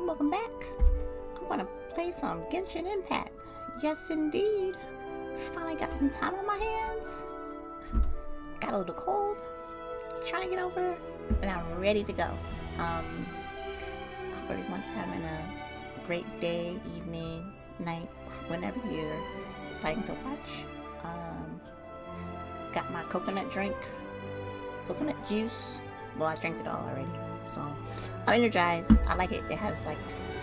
Welcome back. I'm gonna play some Genshin Impact. Yes, indeed. Finally got some time on my hands. Got a little cold. Trying to get over it, and I'm ready to go. I hope everyone's having a great day, evening, night, whenever you're deciding to watch. Got my coconut drink, coconut juice. Well, I drank it all already, so I'm energized. I like it. It has like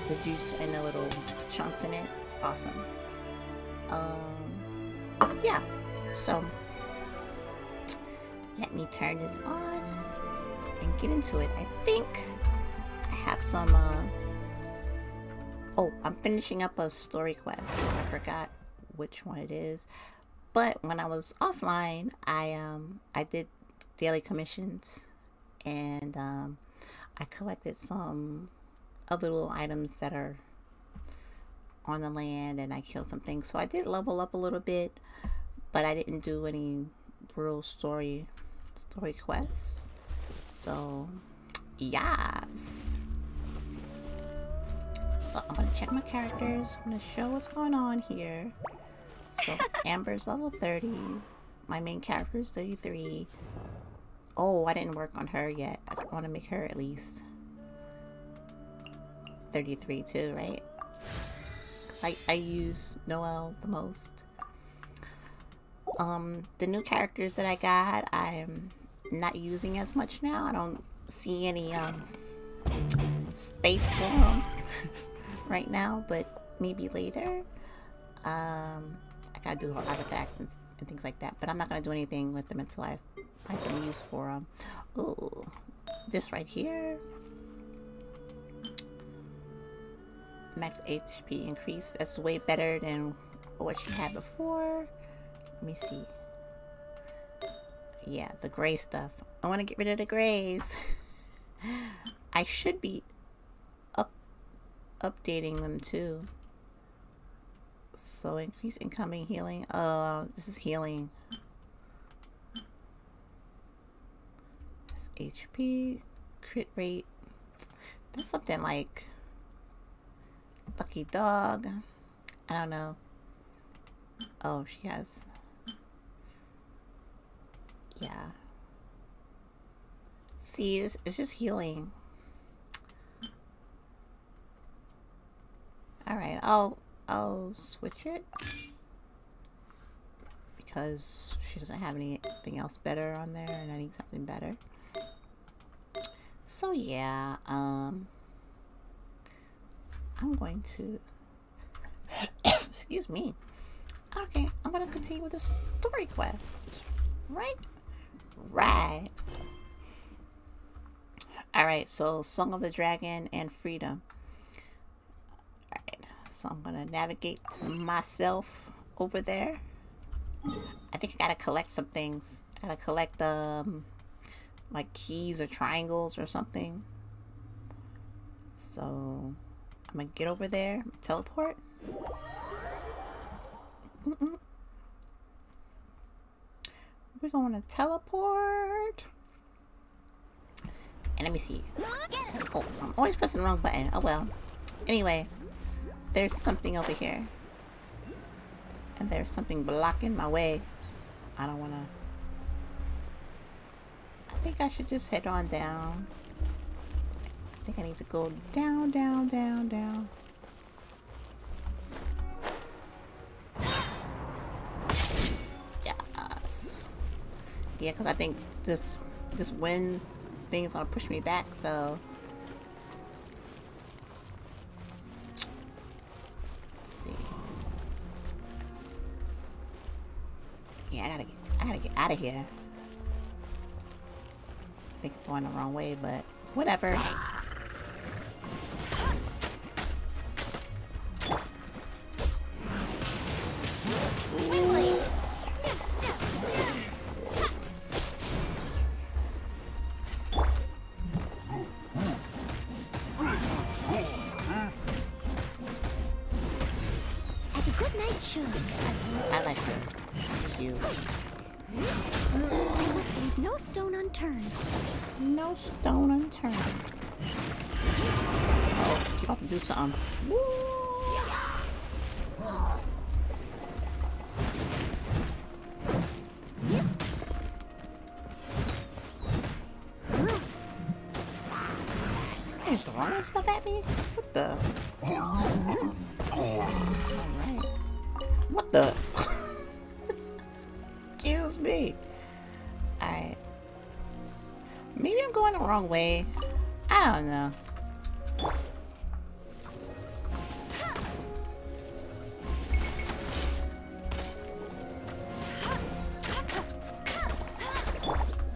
the juice and the little chunks in it. It's awesome. Yeah, so let me turn this on and get into it. I think I have some oh, I'm finishing up a story quest. I forgot which one it is, but when I was offline, I did daily commissions, and I collected some other little items that are on the land, and I killed some things. So I did level up a little bit, but I didn't do any real story quests. So yes, so I'm gonna check my characters. I'm gonna show what's going on here. So Amber's level 30. My main character is 33. Oh, I didn't work on her yet. I want to make her at least 33 too, right? Because I use Noelle the most. The new characters that I got, I'm not using as much now. I don't see any space for them right now, but maybe later. I gotta do artifacts and things like that, but I'm not gonna do anything with them until I find some use for them. Ooh, this right here. Max HP increase. That's way better than what she had before. Let me see. Yeah, the gray stuff. I want to get rid of the grays. I should be updating them too. So increase incoming healing. This is healing. It's HP, crit rate. That's something like lucky dog. I don't know. Oh, she has. Yeah. See, it's just healing. All right, I'll switch it because she doesn't have anything else better on there, and I need something better. So yeah, I'm going to excuse me. Okay, I'm gonna continue with the story quest, right? Right. All right. So, Song of the Dragon and Freedom. All right. So I'm gonna navigate myself over there. I think I gotta collect some things. I gotta collect like keys or triangles or something. So I'm gonna get over there. Teleport. Mm-mm. We're going to teleport. And let me see. Oh, I'm always pressing the wrong button. Oh well. Anyway, there's something over here. And there's something blocking my way. I don't want to. I think I should just head on down. I think I need to go down, down, down, down. Yeah, because I think this wind thing is gonna push me back, so let's see. Yeah, I gotta get out of here. I think I'm going the wrong way, but whatever. No stone unturned. Oh, she's about to do something. Woo! Is somebody throwing stuff at me? What the? Alright. What the? Excuse me. Alright. Maybe I'm going the wrong way. I don't know.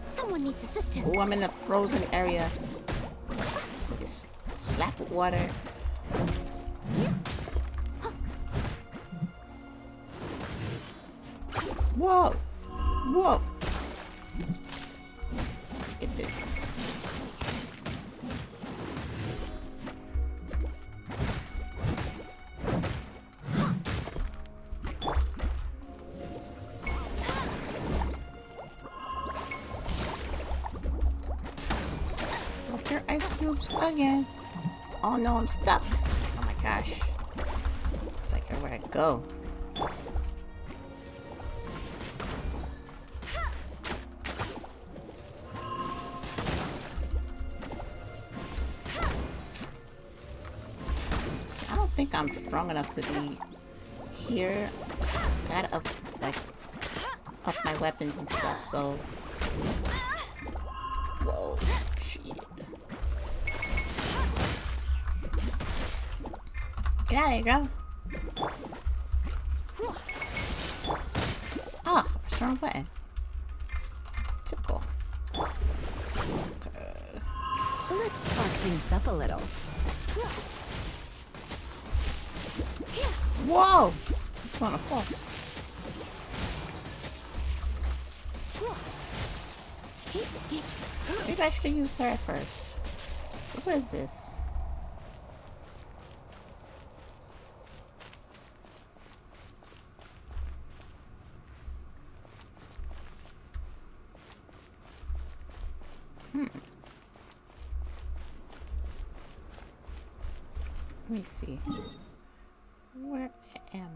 Someone needs assistance. Oh, I'm in a frozen area. It's slap with water. Whoa! Whoa! Get this. Up there, ice cubes again. Oh no, I'm stuck. Oh my gosh. It's like everywhere I go. I think I'm strong enough to be here. Gotta up my weapons and stuff, so. Whoa, shit. Get out of here, girl. Ah, oh, press the wrong button. Typical. Okay. Let's spark things up a little. Whoa! It's gonna fall. Maybe I should have used her at first. What is this? Let me see. Where am I?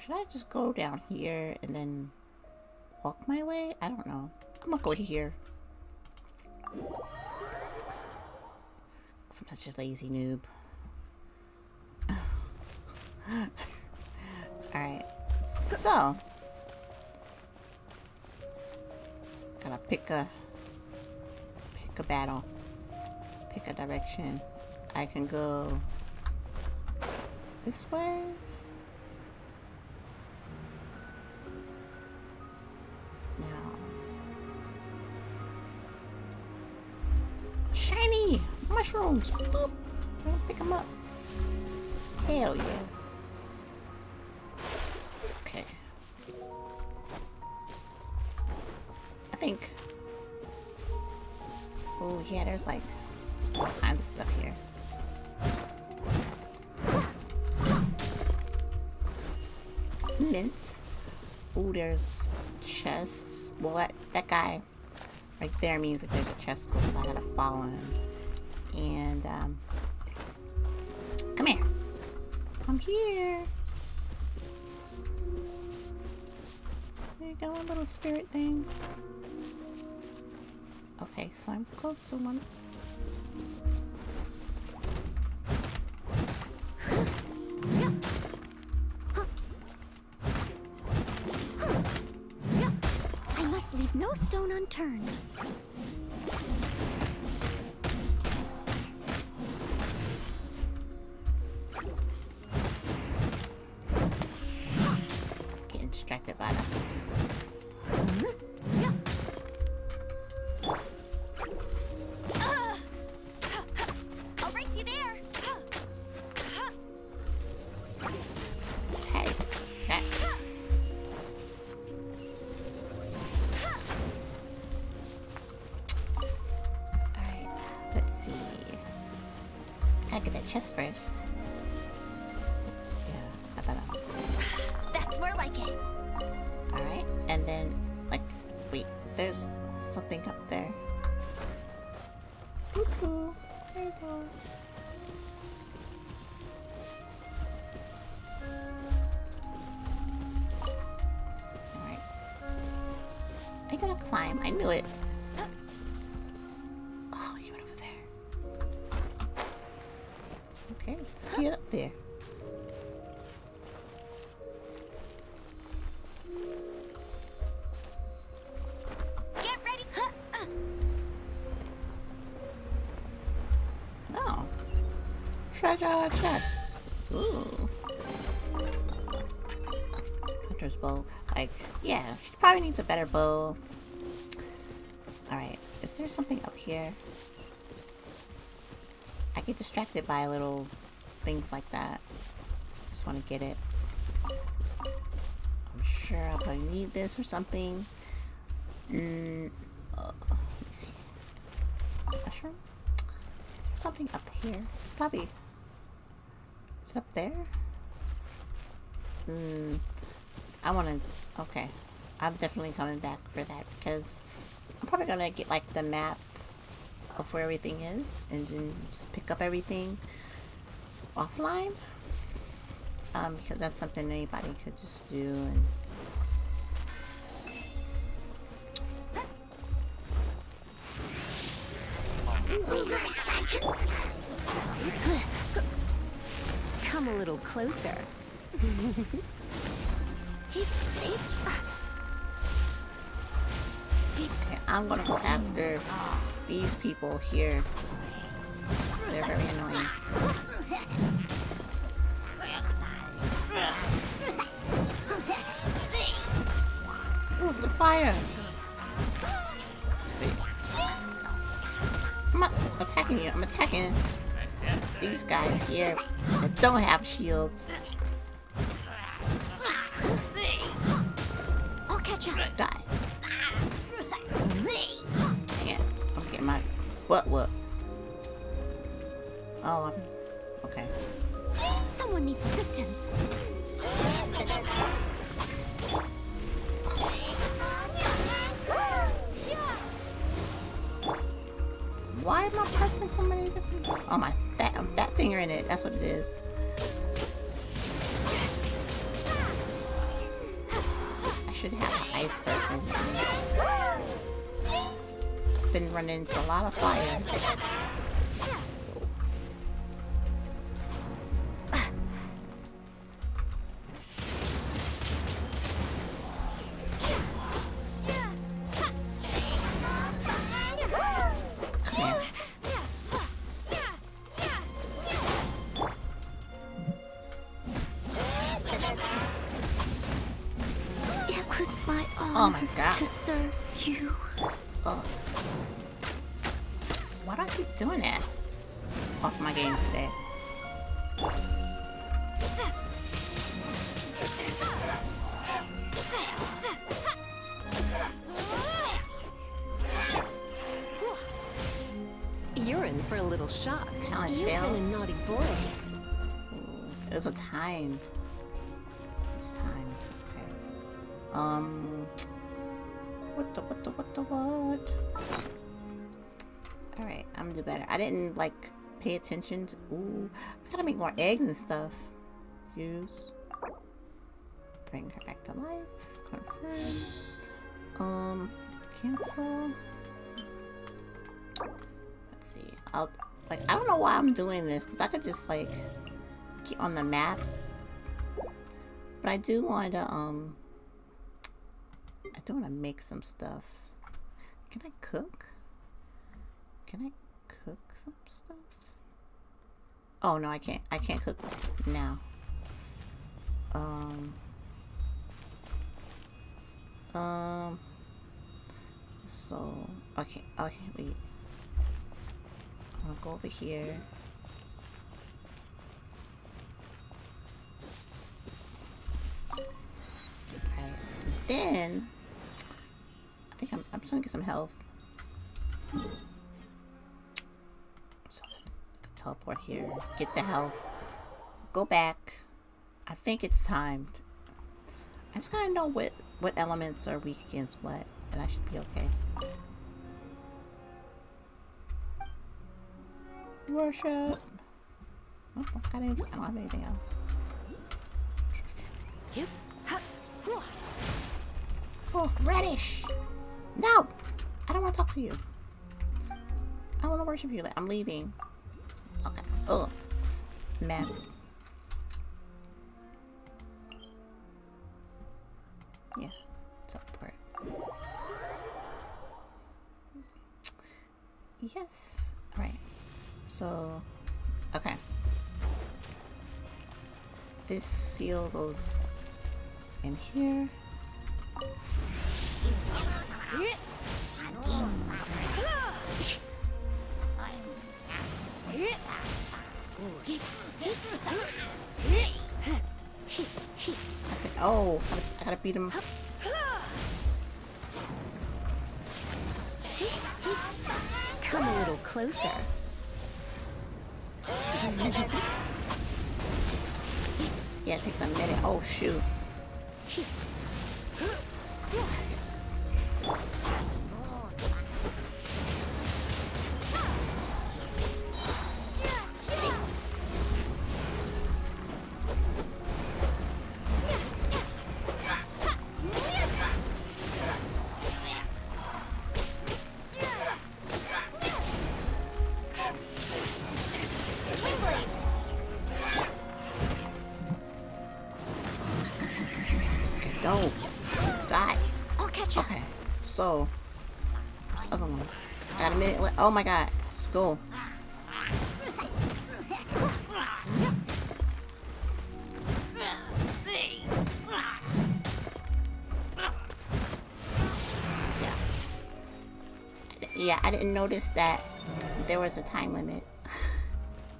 Should I just go down here and then walk my way? I don't know. I'm gonna go here. I'm such a lazy noob. Alright, so. Gotta pick a battle. Pick a direction. I can go this way? No. Shiny! Mushrooms! Boop! I'm gonna pick them up. Hell yeah. Okay. I think. Oh yeah, there's like all kinds of stuff here. Mint. Oh, there's chests. Well, that guy right there means that there's a chest because I gotta follow him. And come here. I'm here. There you go, a little spirit thing. Okay, so I'm close to one. No stone unturned. Getting distracted by that. I'll race you there. Hey. That. I gotta get that chest first. Yeah, I gotta. That's more like it. Alright, and then, like, wait, there's something up there. Boop boop. table. Alright. I gotta climb. I knew it. Oh, you went over there. Okay, let's get up there. Chests. Ooh. Hunter's bow. Like, yeah, she probably needs a better bow. Alright, is there something up here? I get distracted by little things like that. Just want to get it. I'm sure I'll probably need this or something. Let me see. Is it mushroom? Is there something up here? It's probably... Is it up there? I wanna... Okay. I'm definitely coming back for that because I'm probably gonna get like the map of where everything is and then just pick up everything offline. Because that's something anybody could just do and... Come a little closer. Okay, I'm gonna go after these people here. They're very annoying. Ooh, the fire! I'm not attacking you, I'm attacking these guys here that don't have shields. I'll catch up. Die. Yeah, I'm getting my butt whooped. Oh, okay. Someone needs assistance. Why am I pressing so many different? Oh my. I'm fat finger in it. That's what it is. I should have an ice person. I've been running into a lot of fire. I didn't like pay attention to. Ooh, I gotta make more eggs and stuff. Use. Bring her back to life. Confirm. Cancel. Let's see. I'll like. I don't know why I'm doing this because I could just like get on the map. But I do want to I do want to make some stuff. Can I cook? Can I? Cook some stuff? Oh no, I can't. I can't cook now. So okay. Okay. Wait. I'm gonna go over here. Alright. Then I think I'm just gonna get some health. Teleport here, get the health, go back. I think it's timed. I just gotta know what elements are weak against what, and I should be okay. worship. Oh, I don't have anything else. Oh, radish! No! I don't want to talk to you. I want to worship you. Like, I'm leaving. Okay. Ugh. Mad. Yeah. Separate. Yes. Alright. So. Okay. This seal goes in here. Oh, I gotta beat him. Come a little closer. Yeah, it takes a minute. Oh, shoot. So, where's the other one? I got a minute left. Oh my god. Let's go. Yeah. Yeah, I didn't notice that there was a time limit.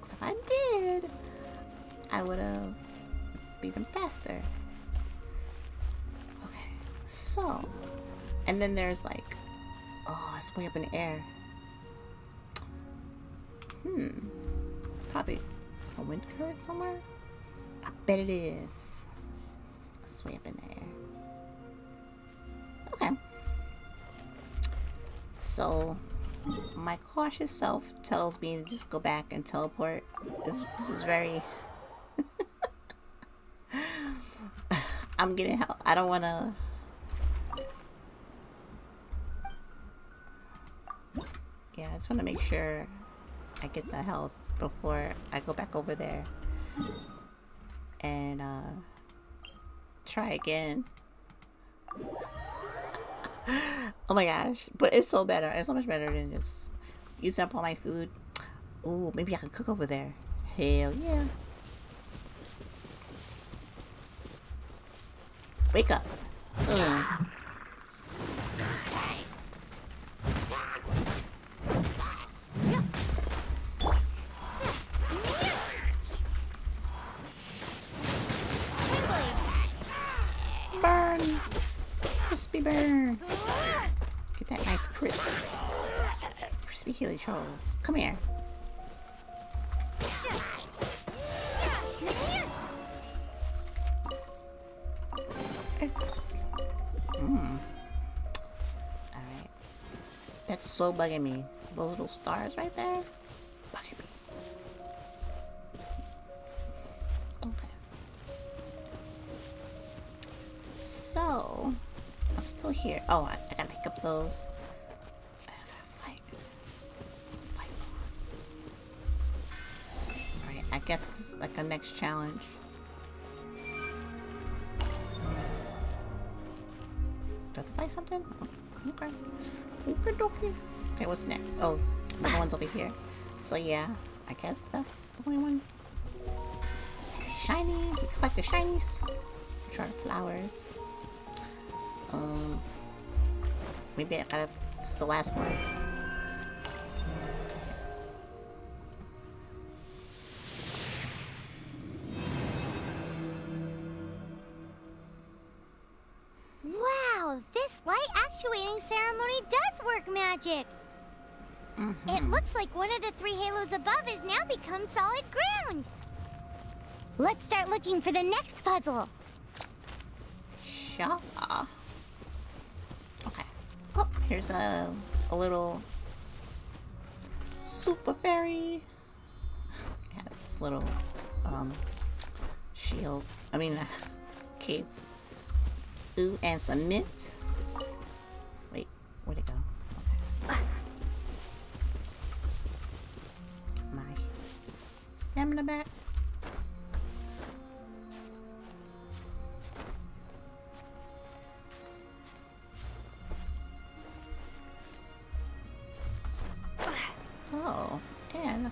Because if I did, I would have beaten faster. Okay. So. And then there's like, oh, it's way up in the air. Probably it's a wind current somewhere. I bet it is. It's way up in the air. Okay. So my cautious self tells me to just go back and teleport. This is very. I'm getting help. I don't want to. Yeah, I just want to make sure I get the health before I go back over there and try again. Oh my gosh, but it's so better. It's so much better than just using up all my food. Ooh, maybe I can cook over there. Hell yeah. Wake up. Ugh. Crispy burn! Get that nice crisp. Crispy Hilichurl. Come here. It's. Alright. That's so bugging me. Those little stars right there? Bugging me. Okay. So. I'm still here. Oh, I gotta pick up those. I gotta fight. Alright, I guess this is like a next challenge. Do I have to fight something? Okay. Okay. Okay, what's next? Oh, the one's over here. So yeah, I guess that's the only one. Shiny. We collect the shinies. Which are flowers. Maybe I gotta. This is the last one. Wow, this light actuating ceremony does work magic. It looks like one of the three halos above has now become solid ground. Let's start looking for the next puzzle. Sure. Oh, here's a little super fairy. this little shield. I mean, cape. Ooh, and some mint. Wait, where'd it go? Okay. Get my stamina back. Oh, and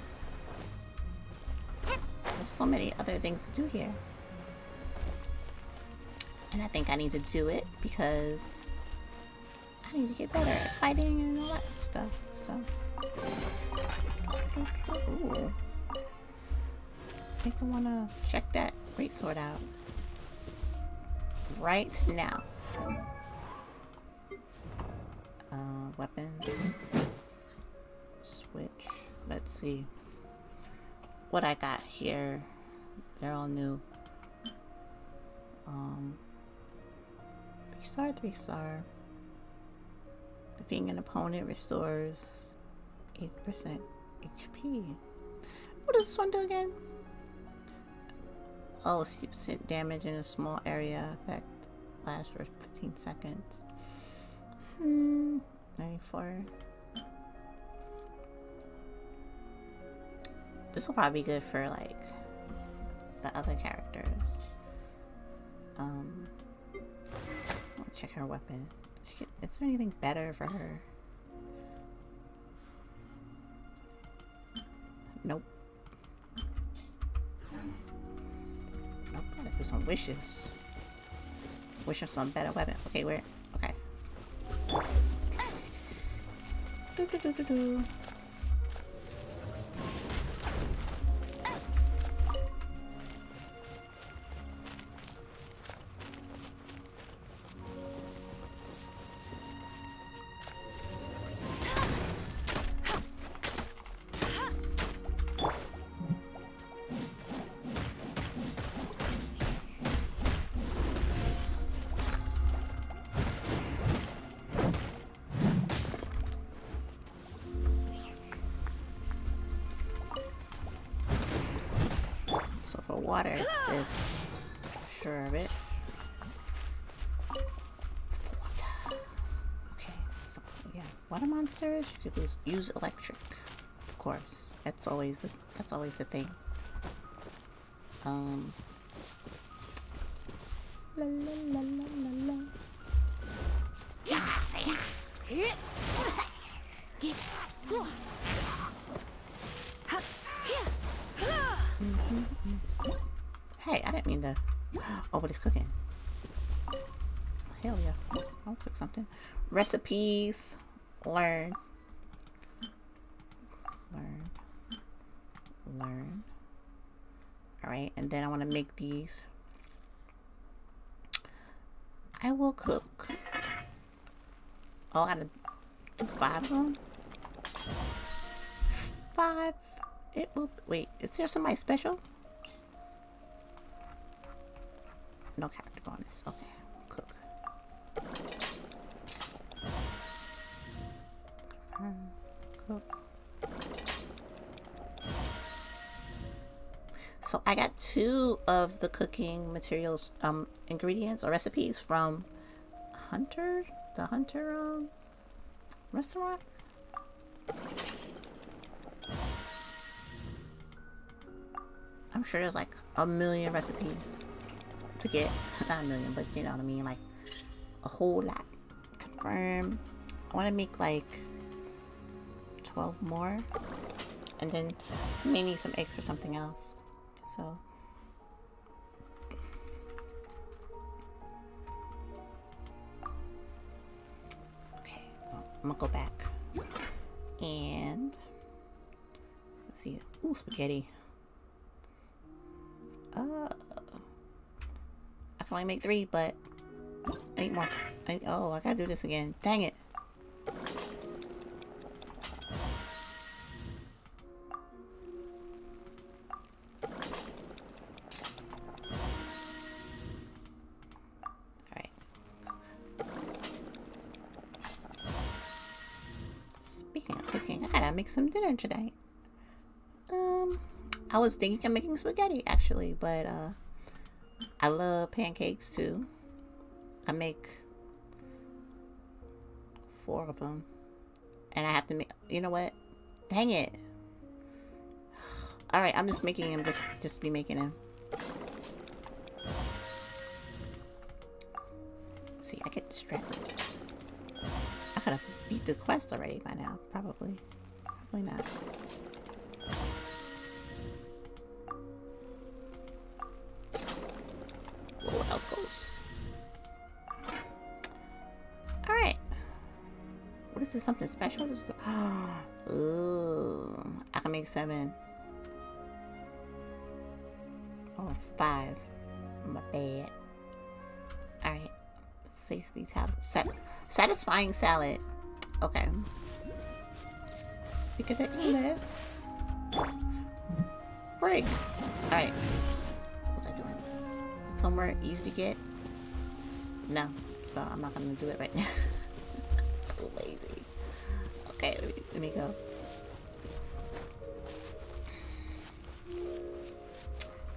there's so many other things to do here. And I think I need to do it because I need to get better at fighting and all that stuff, so. Ooh. I think I wanna check that greatsword out right now. Weapon. Switch. Let's see what I got here. They're all new. Three star. Defeating an opponent restores 8% HP. What does this one do again? Oh, 60% damage in a small area. Effect lasts for 15 seconds. 94. This will probably be good for like the other characters. Check her weapon. Is there anything better for her? Nope. Nope. Gotta do some wishes. Wish for some better weapon. Okay, where? Okay. Do do do do do. Water, it's this. I'm sure of it. Water. Okay, so yeah, water monsters. You could use electric, of course. That's always the thing. La, la, la, la, la. Hey, I didn't mean to. Oh, but it's cooking. Hell yeah. I'll cook something. Recipes. Learn. Alright, and then I want to make these. I will cook. Oh, I gotta do 5 of them? 5. It will. Wait, is there somebody special? No character bonus. Okay, cook. Cook. So I got 2 of the cooking materials, ingredients or recipes from Hunter, the Hunter restaurant. I'm sure there's like 1,000,000 recipes to get. Not 1,000,000, but you know what I mean, like a whole lot. Confirm. I want to make like 12 more, and then I may need some eggs for something else. So okay, well, I'm gonna go back and let's see. Ooh, spaghetti. I can only make 3, but I need more. Oh, I gotta do this again. Dang it. Alright. Speaking of cooking, I gotta make some dinner today. I was thinking of making spaghetti, actually, but I love pancakes, too. I make 4 of them. And I have to make... You know what? Dang it. Alright, I'm just making them. Just be making them. See, I get distracted. I could have beat the quest already by now. Probably. Probably not. What else goes? Alright. What is this? Something special? This is ooh, I can make 7. Or 5. My bad. Alright. Safety tablet. Satisfying salad. Okay. Speak of the English. Break. Alright. What's I doing? Is it somewhere easy to get? No. So I'm not going to do it right now. So lazy. Okay, let me go.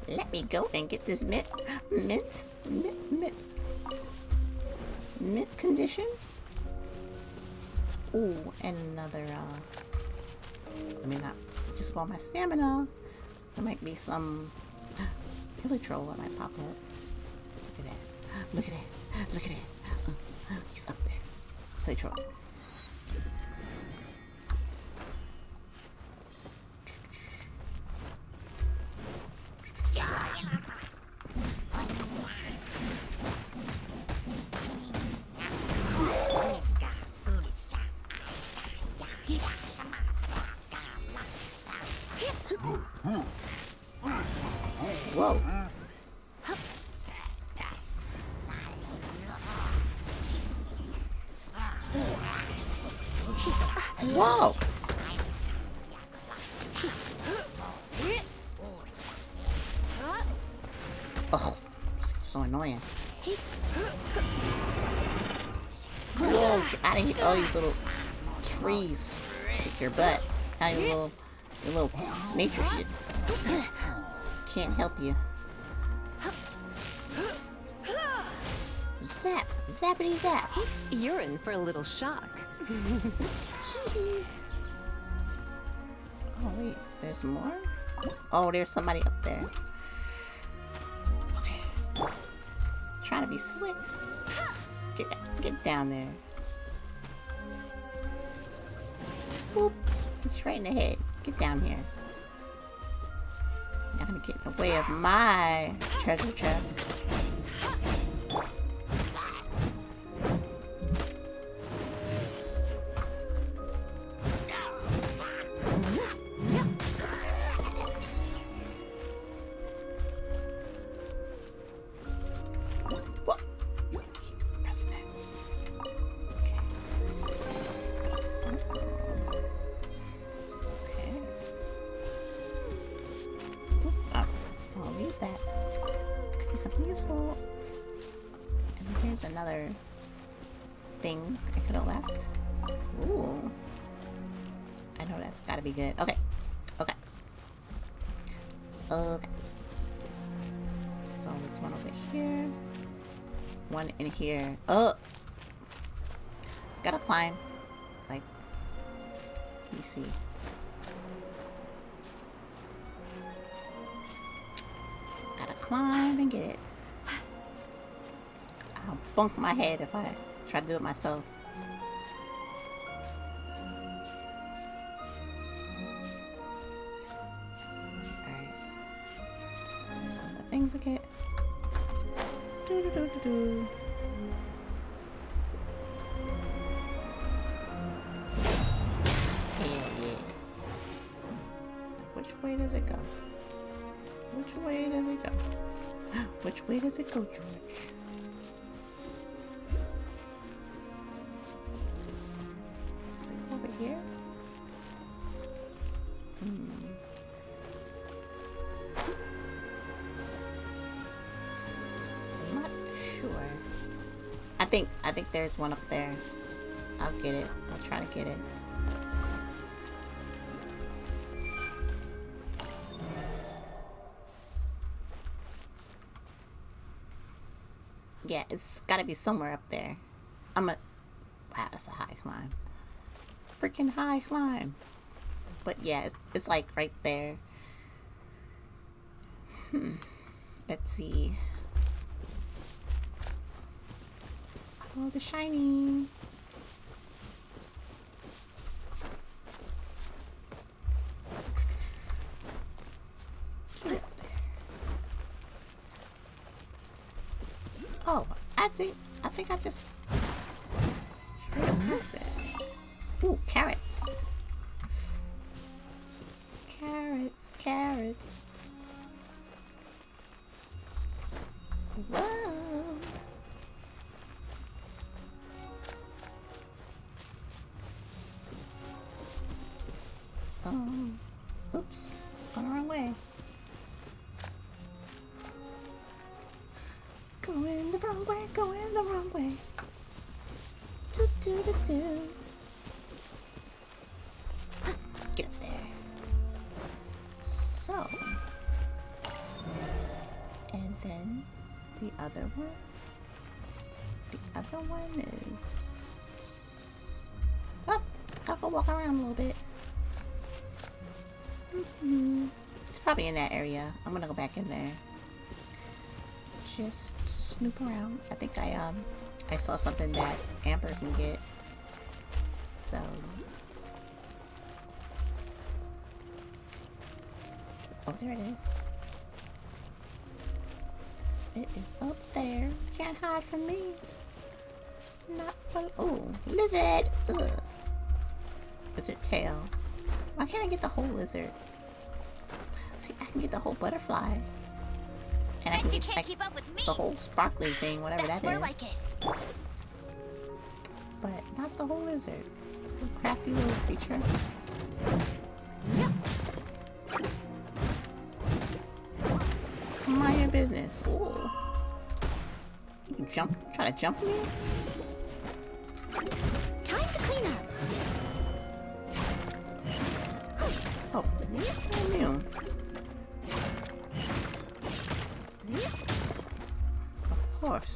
Let me go and get this mint condition. Ooh, and another, let me not use all my stamina. There might be some Hilichurl that might pop up. Look at that. Look at that. Look at that. He's up there. Hilichurl. Whoa. Whoa. Oh, so annoying. Whoa, get out of here. All these little trees. Kick your butt. Now your little nature shits. Can't help you. Zap! Zappity zap! You're in for a little shock. Oh wait, there's more? Oh, there's somebody up there. Okay. Trying to be slick. Get down there. Whoop! It's right in the head. Get down here. I'm gonna get in the way of my treasure chest. What? Keep pressing it. Okay. I'll leave that. Could be something useful. And here's another thing I could have left. Ooh. I know that's gotta be good. Okay. Okay. Okay. So there's one over here. One in here. Oh! Gotta climb. Like, let me see. Climb and get it. I'll bunk my head if I try to do it myself. Alright. There's some of the things I get. Do-do-do-do-do. Hell yeah. Which way does it go? Which way does it go? Which way does it go, George? Is it over here? Hmm. I'm not sure. I think there's one up there. I'll get it. I'll try to get it. Yeah, it's gotta be somewhere up there. Wow, that's a high climb. Freaking high climb. But yeah, it's like right there. Let's see. Oh, the shiny. Get up there. Oh, I think I just missed it. Ooh, carrots. Carrots, carrots. Whoa. Oops, it's going the wrong way. Going the wrong way, going the wrong way. Do do do do. Get up there. So, and then the other one. The other one is up. Oh, gotta go walk around a little bit. It's probably in that area. I'm gonna go back in there. Just snoop around. I think I saw something that Amber can get. So oh, there it is. It is up there. Can't hide from me. Not for oh, lizard. Ugh. Lizard tail. Why can't I get the whole lizard? See, I can get the whole butterfly. And I can get like, keep up with me. The whole sparkly thing, whatever that's that is. Like it. But not the whole lizard. A crafty little creature. Yep. Mind your business. Ooh. You can jump, try to jump me? Time to clean up. Oh, new. Of course.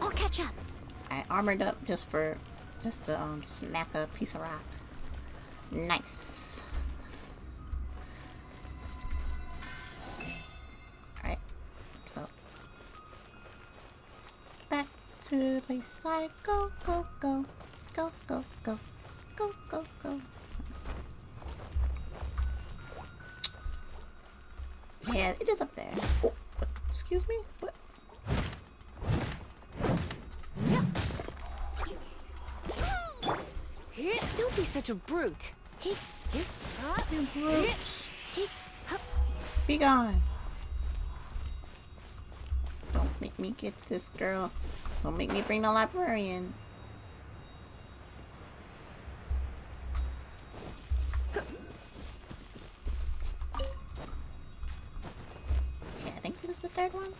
I'll catch up. I armored up just to smack a piece of rock. Nice. All right, so back to the place I go, go, go, go, go, go, go, go, go. Yeah, it is up there. Oh, excuse me. What? Don't be such a brute. You brutes. Be gone. Don't make me get this girl. Don't make me bring the librarian. Okay, I think this is the third one.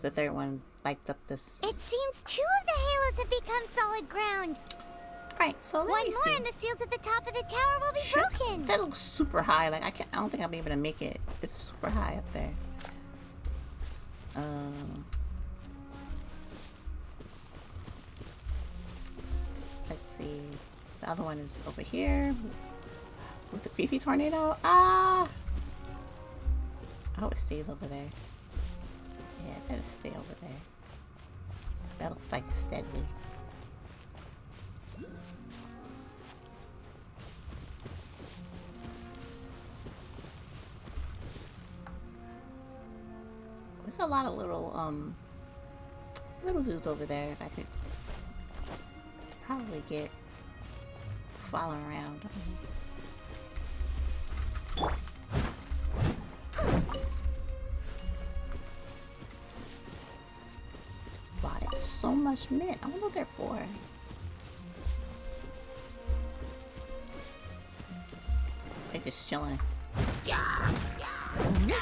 The third one lights up this. It seems two of the halos have become solid ground. Right, so let me see. One more and the seals at the top of the tower will be broken. That looks super high. Like I don't think I'll be able to make it. It's super high up there. Let's see. The other one is over here with the creepy tornado. Ah! I hope it stays over there. Yeah, I gotta stay over there. That looks like it's deadly. There's a lot of little dudes over there that I could probably get following around. Bought it so much mint. I wonder what they're for. They're just chilling. Yeah, yeah, no.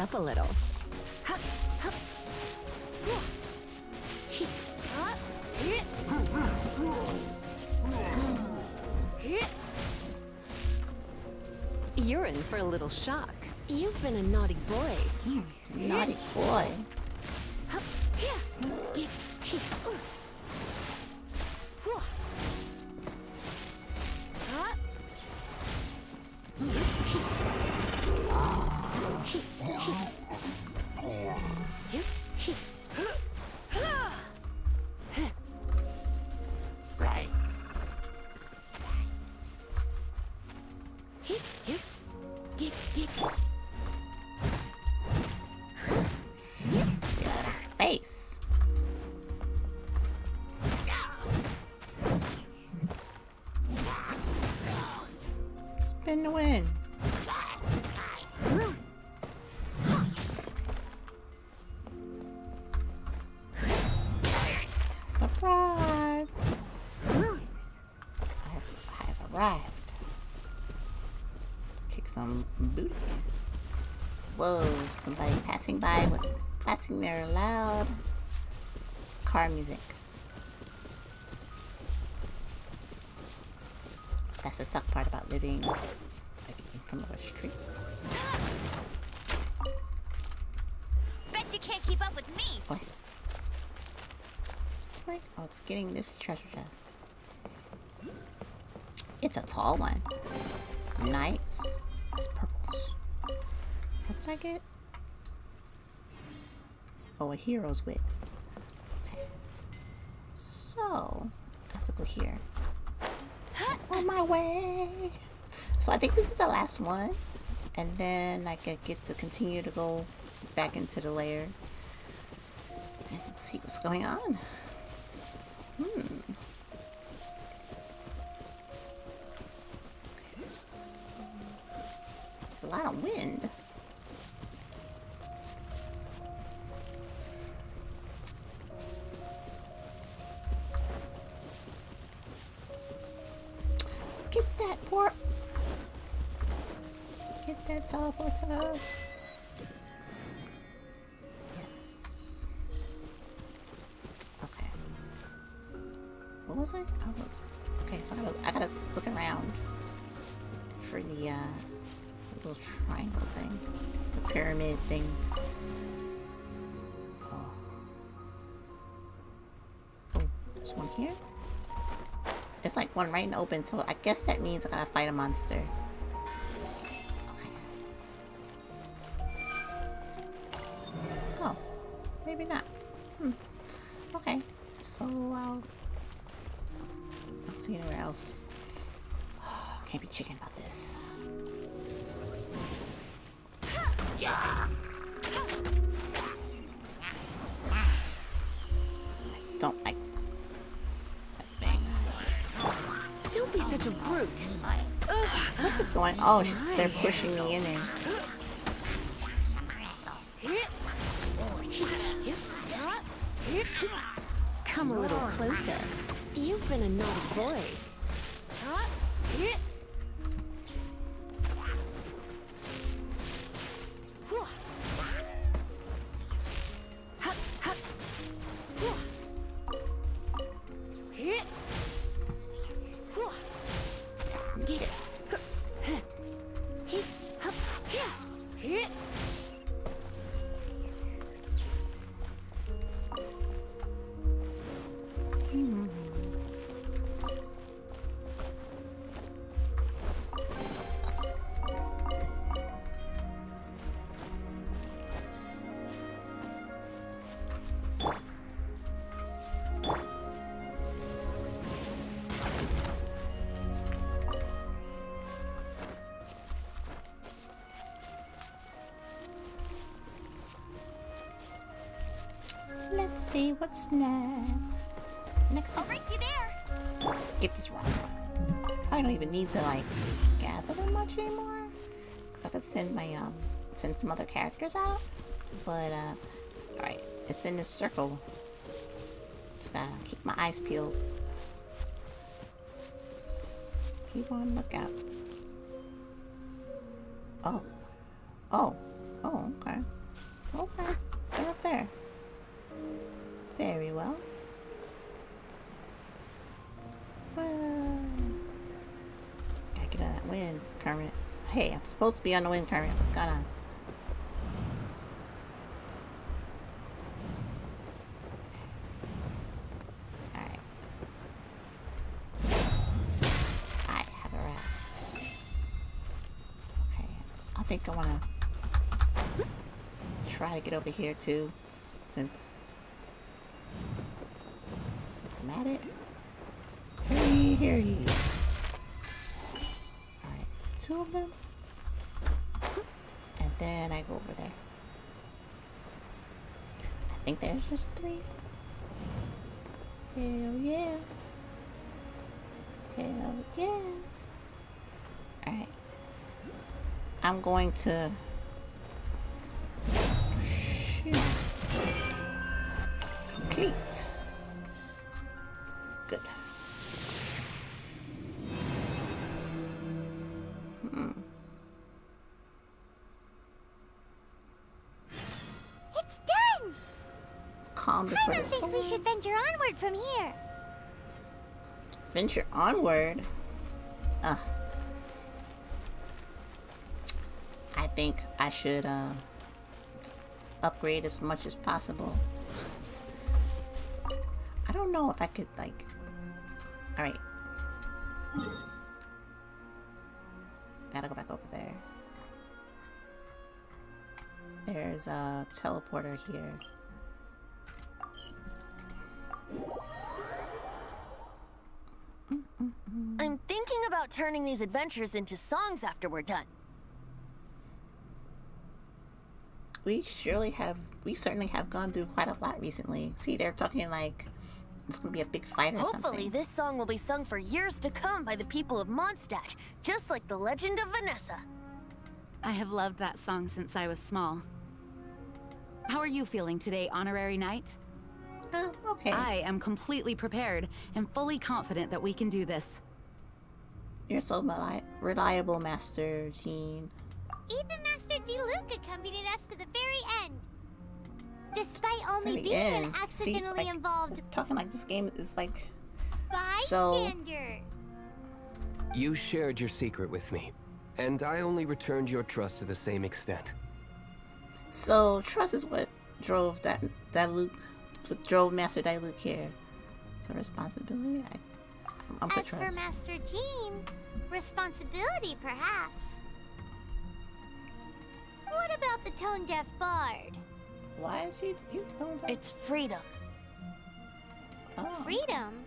Up a little. You're in for a little shock. You've been a naughty boy. Naughty boy. Booty. Whoa, somebody passing by with blasting their loud car music. That's the suck part about living like in front of a street. Bet you can't keep up with me. What? Right? I was getting this treasure chest. It's a tall one. Nice. It's purples. What did I get? Oh, a hero's wit. Okay. So, I have to go here. On my way! So I think this is the last one. And then I can get to continue to go back into the lair. And see what's going on. A lot of wind. Get that warp. Get that teleporter. Yes. Okay. What was I? Okay, so I gotta look around for the little triangle thing. The pyramid thing. Oh. Oh, there's one here? It's like one right in the open, so I guess that means I gotta fight a monster. Okay. Oh. Maybe not. Okay. So, I don't see anywhere else. Oh, can't be chicken about this. I don't like that thing. Don't be such a brute. What is going on? Oh, they're pushing me in there. Come a little closer. You've been a naughty boy. see what's next. I'll race you there. Get this rock. I don't even need to like gather them much anymore, cause I could send my send some other characters out. But all right, it's in this circle. Just gotta keep my eyes peeled. Keep on lookout. Oh, oh, oh. Okay, okay. Get up there. Very well. Well, gotta get out of that wind current. Hey, I'm supposed to be on the wind current. I was gonna. Alright. I have a wrap. Okay, I think I wanna try to get over here too, since I'm at it. Hey, here he is. Alright, two of them. And then I go over there. I think there's just three. Hell yeah. Hell yeah. Alright. I'm going to... shoot. Complete. Good. Paimon thinks we should venture onward from here. Venture onward? I think I should upgrade as much as possible. I don't know if I could like... Alright. Gotta go back over there. There's a teleporter here. I'm thinking about turning these adventures into songs after we're done. We certainly have gone through quite a lot recently. See, they're talking like it's gonna be a big fight or something. Hopefully this song will be sung for years to come by the people of Mondstadt, just like the legend of Vanessa. I have loved that song since I was small. How are you feeling today, honorary knight? Okay. I am completely prepared and fully confident that we can do this. You're so reliable, Master Jean. Even Master Diluc accompanied us to the very end. Despite only being accidentally involved. Talking like this game is like... bystander. You shared your secret with me, and I only returned your trust to the same extent. So, trust is what drove drove Master Diluc here. It's a responsibility. I'm As for Master Jean, responsibility perhaps. What about the tone-deaf bard? Why is he tone-deaf? It's freedom. Oh. Freedom?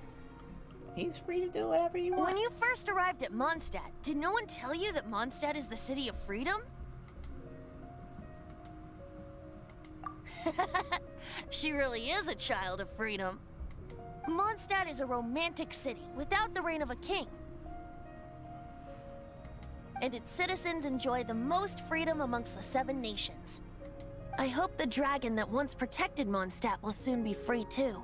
He's free to do whatever you want. When you first arrived at Mondstadt, did no one tell you that Mondstadt is the city of freedom? She really is a child of freedom. Mondstadt is a romantic city without the reign of a king. And its citizens enjoy the most freedom amongst the 7 nations. I hope the dragon that once protected Mondstadt will soon be free too.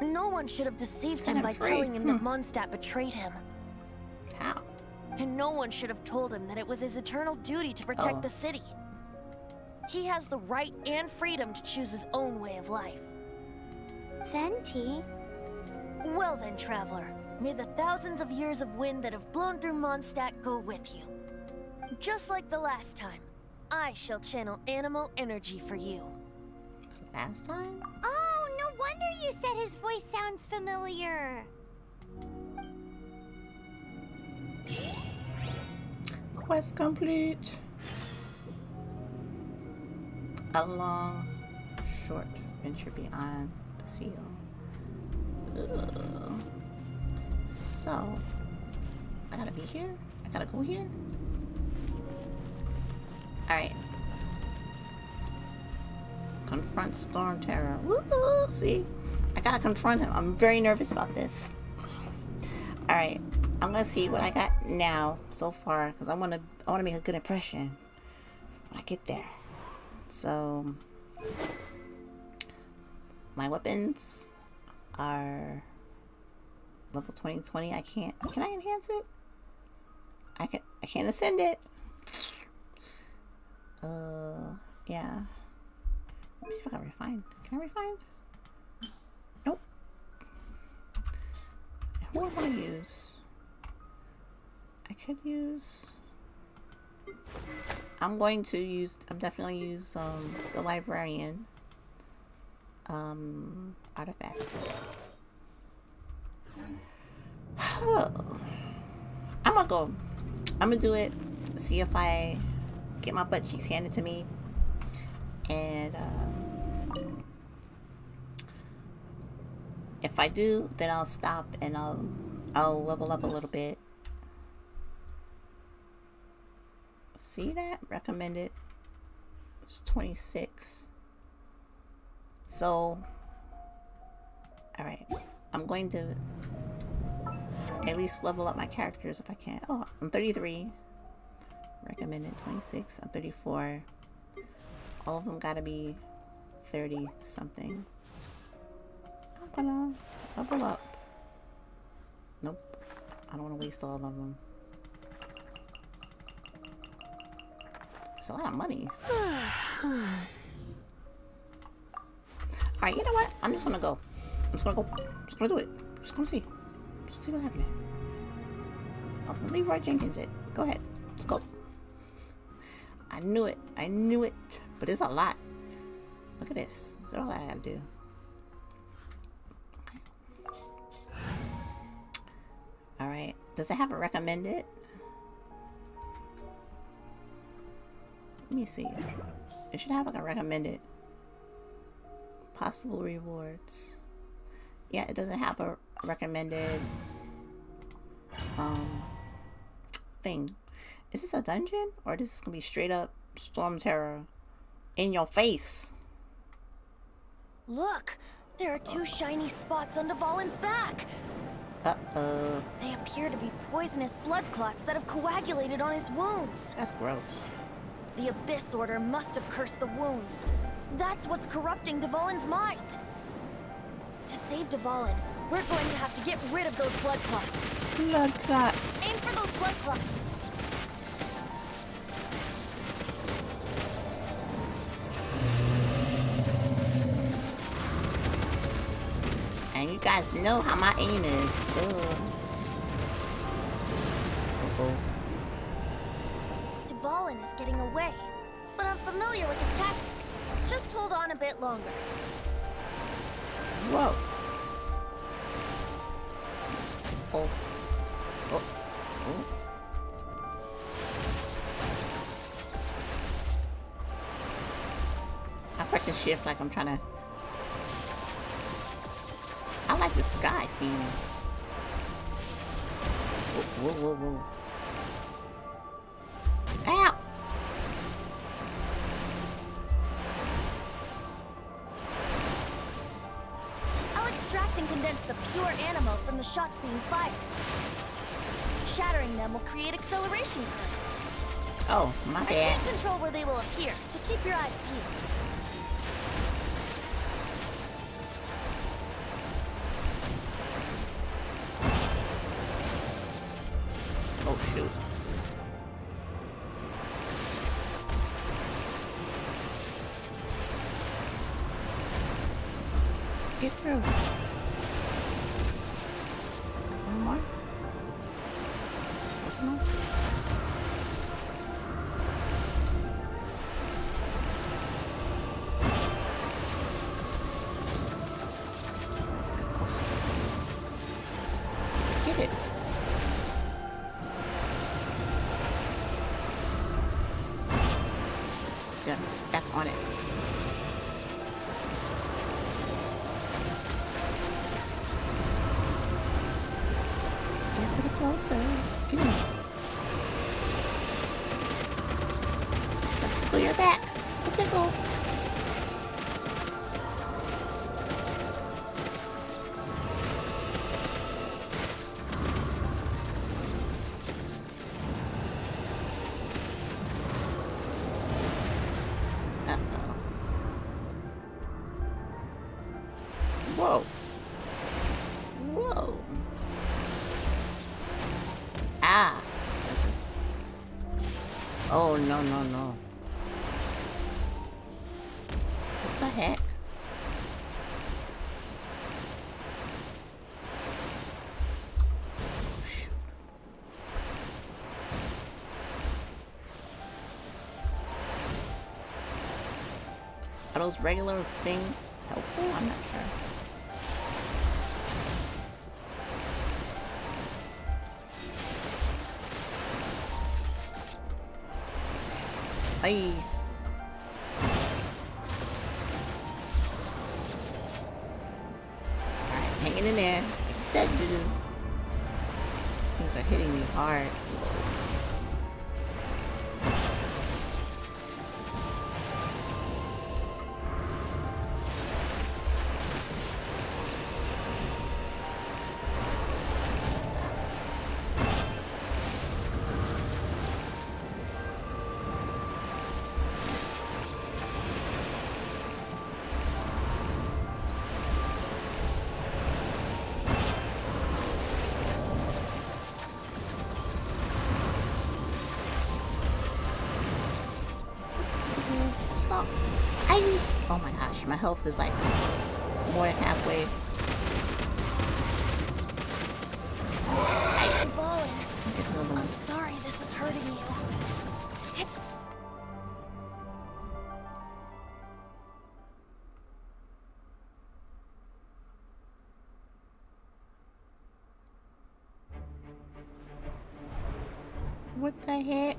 No one should have deceived him by telling him that Mondstadt betrayed him. How? And no one should have told him that it was his eternal duty to protect the city. He has the right and freedom to choose his own way of life. Venti? Well then, traveler, may the thousands of years of wind that have blown through Mondstadt go with you. Just like the last time, I shall channel animal energy for you. Last time? Oh, no wonder you said his voice sounds familiar. Quest complete. A long, short venture beyond the seal. Ugh. So, I gotta be here? I gotta go here? Alright. Confront Stormterror. Woo! See? I gotta confront him. I'm very nervous about this. Alright. I'm gonna see what I got now so far, because I wanna make a good impression when I get there. So my weapons are level 20. I can't. Can I enhance it? I can't ascend it. Yeah. Let me see if I can refine. Can I refine? Nope. Who do I want to use? I could use... I'm definitely use the librarian artifacts. I'm gonna do it, see if I get my butt cheeks handed to me, and if I do, then I'll stop and I'll level up a little bit. See that? Recommended. It's 26. So, alright. I'm going to at least level up my characters if I can. Oh, I'm 33. Recommended 26. I'm 34. All of them gotta be 30 something. I'm gonna level up. Nope. I don't want to waste all of them. It's a lot of money. Alright, you know what? I'm just gonna go. I'm just gonna go. I'm just gonna do it. I'm just gonna see. Let's see what's happening. I'll leave Roy Jenkins it. Go ahead. Let's go. I knew it. I knew it. But it's a lot. Look at this. Look at all I gotta do. Okay. Alright. Does it have a recommended? Let me see. It should have like a recommended. Possible rewards. Yeah, it doesn't have a recommended thing. Is this a dungeon, or this is gonna be straight up Stormterror in your face? Look, there are two shiny spots on Dvalin's back. Uh-oh. They appear to be poisonous blood clots that have coagulated on his wounds. That's gross. The Abyss Order must have cursed the wounds. That's what's corrupting Dvalin's mind. To save Dvalin, we're going to have to get rid of those blood clots. Blood clot. Aim for those blood clots. And you guys know how my aim is. Uh-oh. Dvalin is getting away, but I'm familiar with his tactics. Just hold on a bit longer. Whoa. Oh. Oh. Oh. I press the shift like I'm trying to... I like the sky scene. Whoa, whoa, whoa, whoa. Ow! I'll extract and condense the pure anemo from the shots being fired. Shattering them will create acceleration currents. Oh, my bad. I can't control where they will appear, so keep your eyes peeled. Oh, no, no, no. What the heck? Are those regular things helpful? I'm not sure. Aye. Alright, hanging in there. Like you said, dude. These things are hitting me hard. My health is like more than halfway. I'm sorry this is hurting you. What the heck?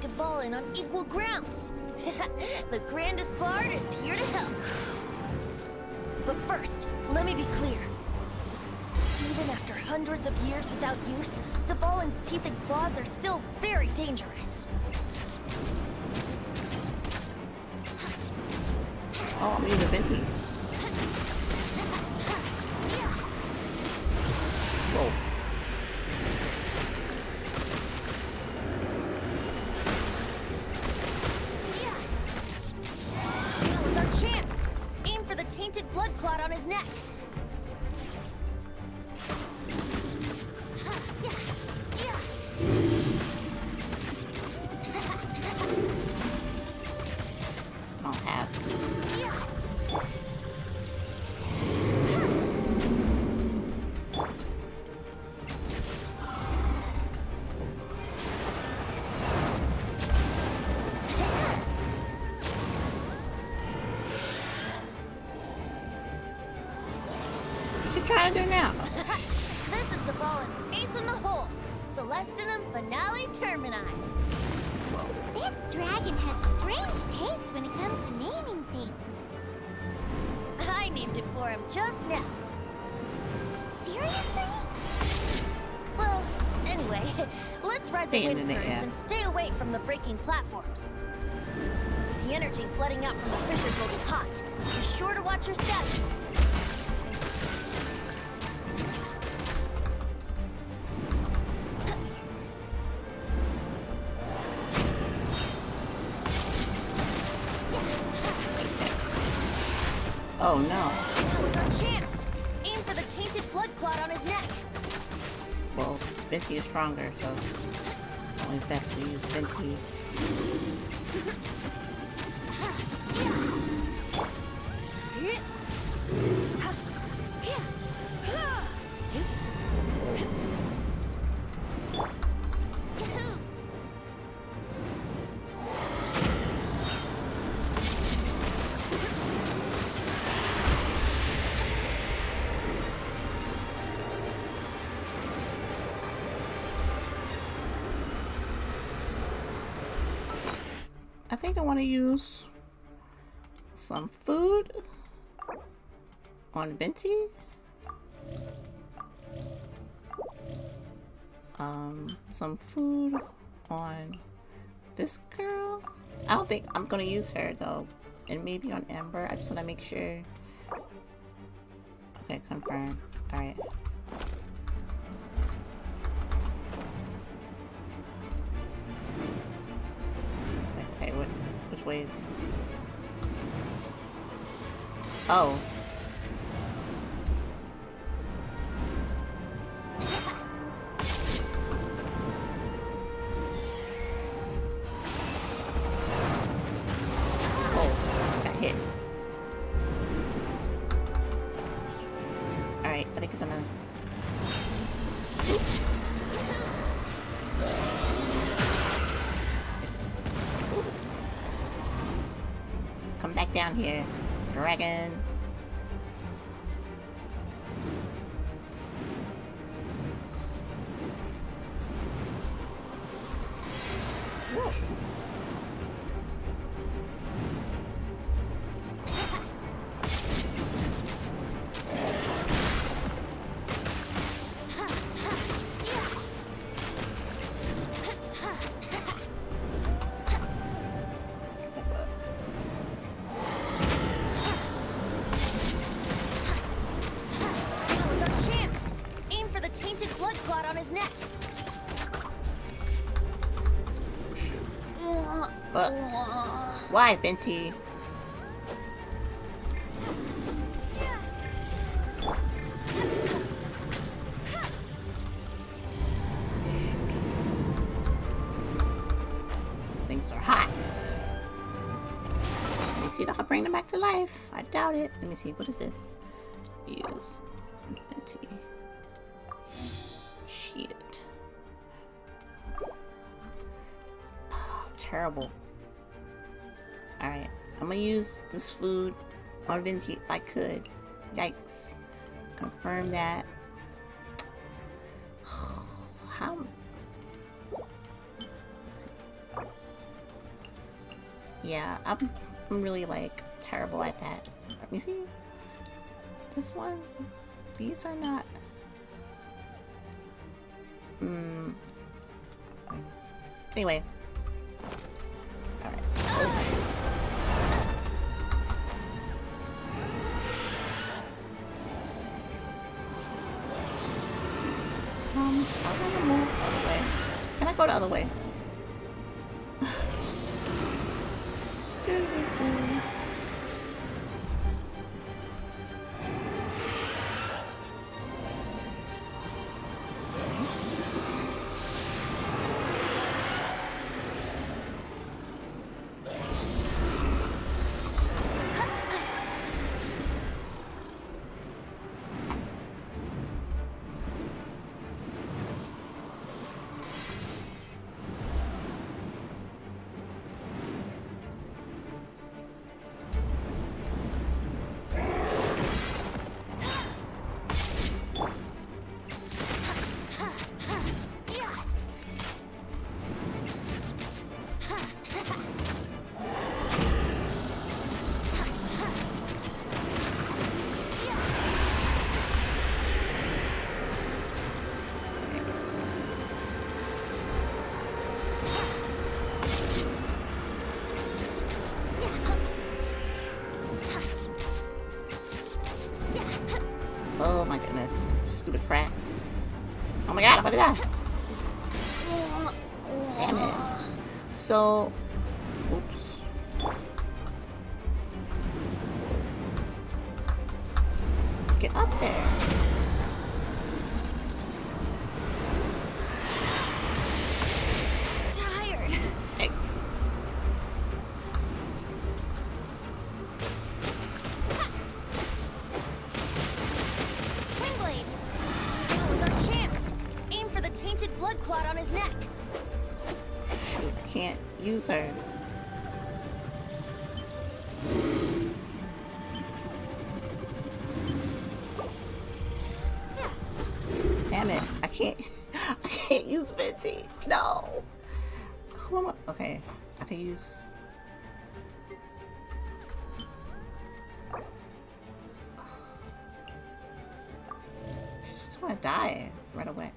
Dvalin on equal grounds. The grandest bard is here to help. But first, let me be clear. Even after hundreds of years without use, Dvalin's teeth and claws are still very dangerous. Oh, I'm using Venti. Trying to do now? This is the ball and ace in the hole. Celestinum finale termini. Whoa. This dragon has strange tastes when it comes to naming things. I named it for him just now. Seriously? Well, anyway, let's ride the wind currents and stay away from the breaking platforms. The energy flooding out from the fissures will be hot. Be sure to watch your steps. Oh no. That was our chance. Aim for the tainted blood clot on his neck. Well, Venti is stronger, so only best to use Venti. I think I want to use some food on Venti. Some food on this girl. I don't think I'm gonna use her though, and maybe on Amber. I just want to make sure. Okay, confirm. All right. Okay, which ways? Oh. Down here, dragon. Whoa. Why, Venti? These things are hot. Let me see if I can bring them back to life. I doubt it. Let me see. What is this? Use Venti. Shit. Oh, terrible. Alright, I'm gonna use this food on Venti if I could. Yikes. Confirm that. How? Yeah, I'm really like terrible at that. Let me see. This one? These are not. Anyway. Alright. Oh, I'm gonna move the other way. Can I go the other way? So, oops. Get up there. Tired. Thanks. Windblade. That was our chance. Aim for the tainted blood clot on his neck. Can't use her. Damn it! I can't use Venti. No. Okay, I can use. just want to die right away.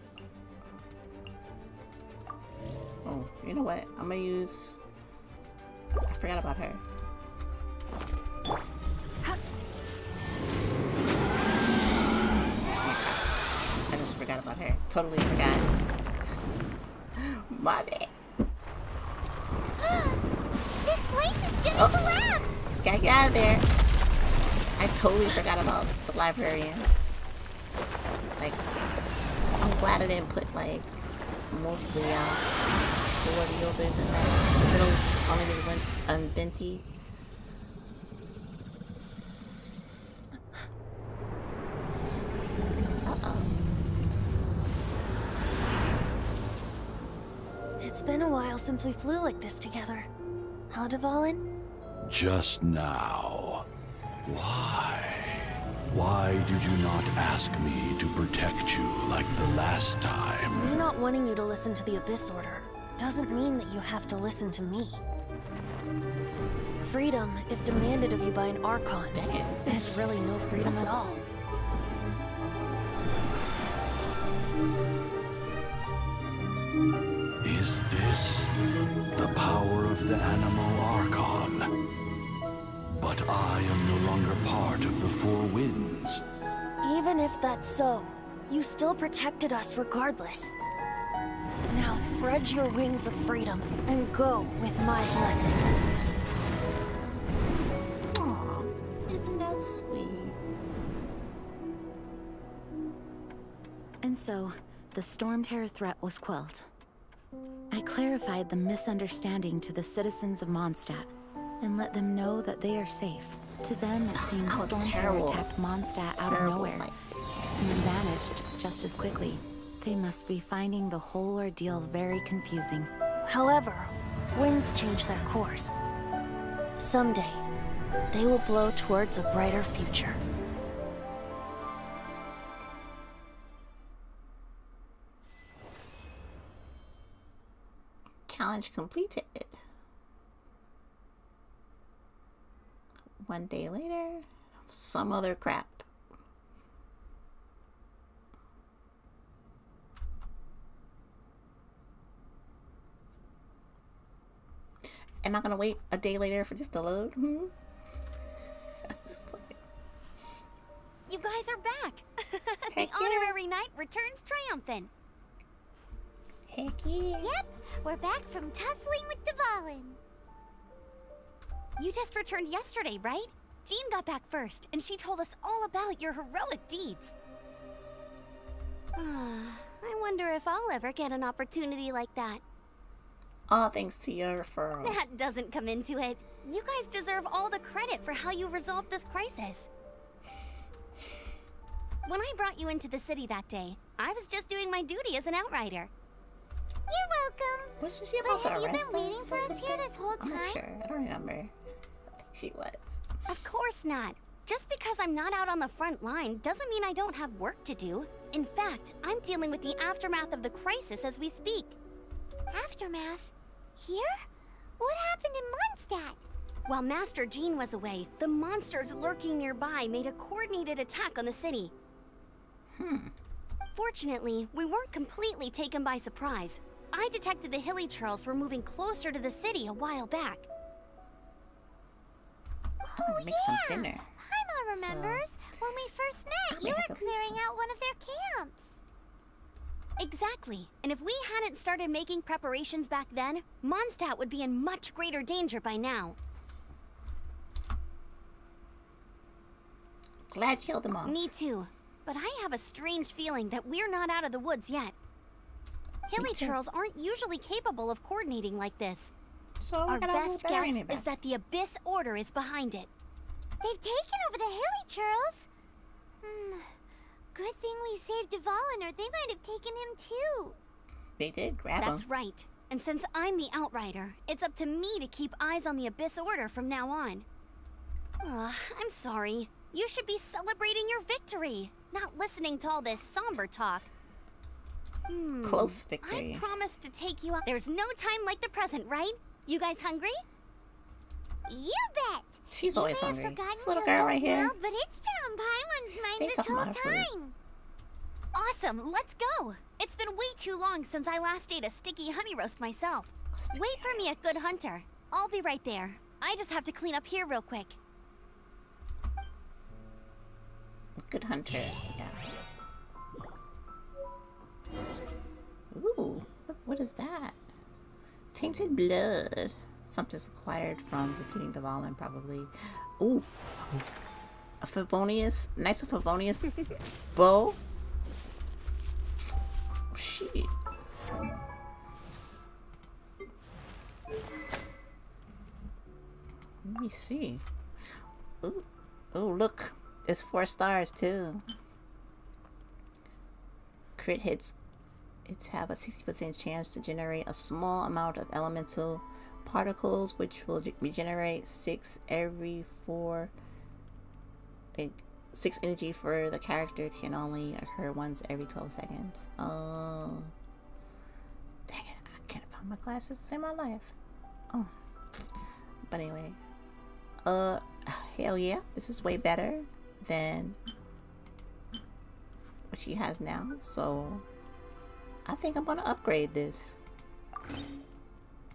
Oh, you know what? I'm gonna use... I forgot about her. I just forgot about her. Totally forgot. My bad. This place is gonna collapse! Gotta get out of there. I totally forgot about the librarian. Like, I'm glad I didn't put, like, mostly sword wielders in that. But then I just only did one Venti. It's been a while since we flew like this together. How, Dvalin? Just now. Why? Why did you not ask me to protect you like the last time? Me not wanting you to listen to the Abyss Order doesn't mean that you have to listen to me. Freedom, if demanded of you by an Archon, is really no freedom at all. Is this the power of the Anemo Archon? But I am no longer part of the Four Winds. Even if that's so, you still protected us regardless. Now spread your wings of freedom and go with my blessing. Aw, isn't that sweet? And so, the Stormterror threat was quelled. I clarified the misunderstanding to the citizens of Mondstadt and let them know that they are safe. To them, it seemed Stormterror attacked Mondstadt out of nowhere and then vanished just as quickly. They must be finding the whole ordeal very confusing. However, winds change their course. Someday, they will blow towards a brighter future. Challenge completed. One day later, some other crap. Am I gonna wait a day later for this to load? Hmm? You guys are back! The honorary knight returns triumphant! Heck yeah! Yep, we're back from tussling with Dvalin. You just returned yesterday, right? Jean got back first, and she told us all about your heroic deeds. I wonder if I'll ever get an opportunity like that. All thanks to your referral. That doesn't come into it. You guys deserve all the credit for how you resolved this crisis. When I brought you into the city that day, I was just doing my duty as an outrider. You're welcome. Wasn't she about to arrest us? Have you been waiting for us here this whole time? I'm not sure. I don't remember. She was. Of course not. Just because I'm not out on the front line doesn't mean I don't have work to do. In fact, I'm dealing with the aftermath of the crisis as we speak. Aftermath? Here? What happened in Mondstadt? While Master Jean was away, the monsters lurking nearby made a coordinated attack on the city. Fortunately, we weren't completely taken by surprise. I detected the Hilichurls were moving closer to the city a while back. Oh, make some dinner. Paimon remembers when we first met, you were clearing out one of their camps. Exactly. And if we hadn't started making preparations back then, Mondstadt would be in much greater danger by now. Glad you killed them all. Me too. But I have a strange feeling that we're not out of the woods yet. Hilichurls aren't usually capable of coordinating like this. So our best guess is that the Abyss Order is behind it. They've taken over the Hilichurls? Good thing we saved Dvalin, or they might have taken him too. They did grab him. That's right. And since I'm the outrider, it's up to me to keep eyes on the Abyss Order from now on. I'm sorry. You should be celebrating your victory, not listening to all this somber talk. Close victory. I promised to take you out. There's no time like the present, right? You guys hungry? You bet. She's always hungry. This little girl right here. But it's been on Paimon's mind this whole time. Awesome, let's go. It's been way too long since I last ate a sticky honey roast myself. Wait for me at Good Hunter. I'll be right there. I just have to clean up here real quick. Good Hunter, yeah. Ooh, what is that? Tainted blood. Something's acquired from defeating Dvalin, probably. Ooh. A Favonius. Nice, a Favonius bow. Shit. Let me see. Ooh. Oh, look. It's 4 stars, too. Crit hits. It's have a 60% chance to generate a small amount of elemental particles, which will regenerate 6 every 4. Like 6 energy for the character can only occur once every 12 seconds. Oh. Dang it, I can't find my glasses to save my life. Oh. But anyway. Hell yeah. This is way better than what she has now, so I think I'm gonna upgrade this.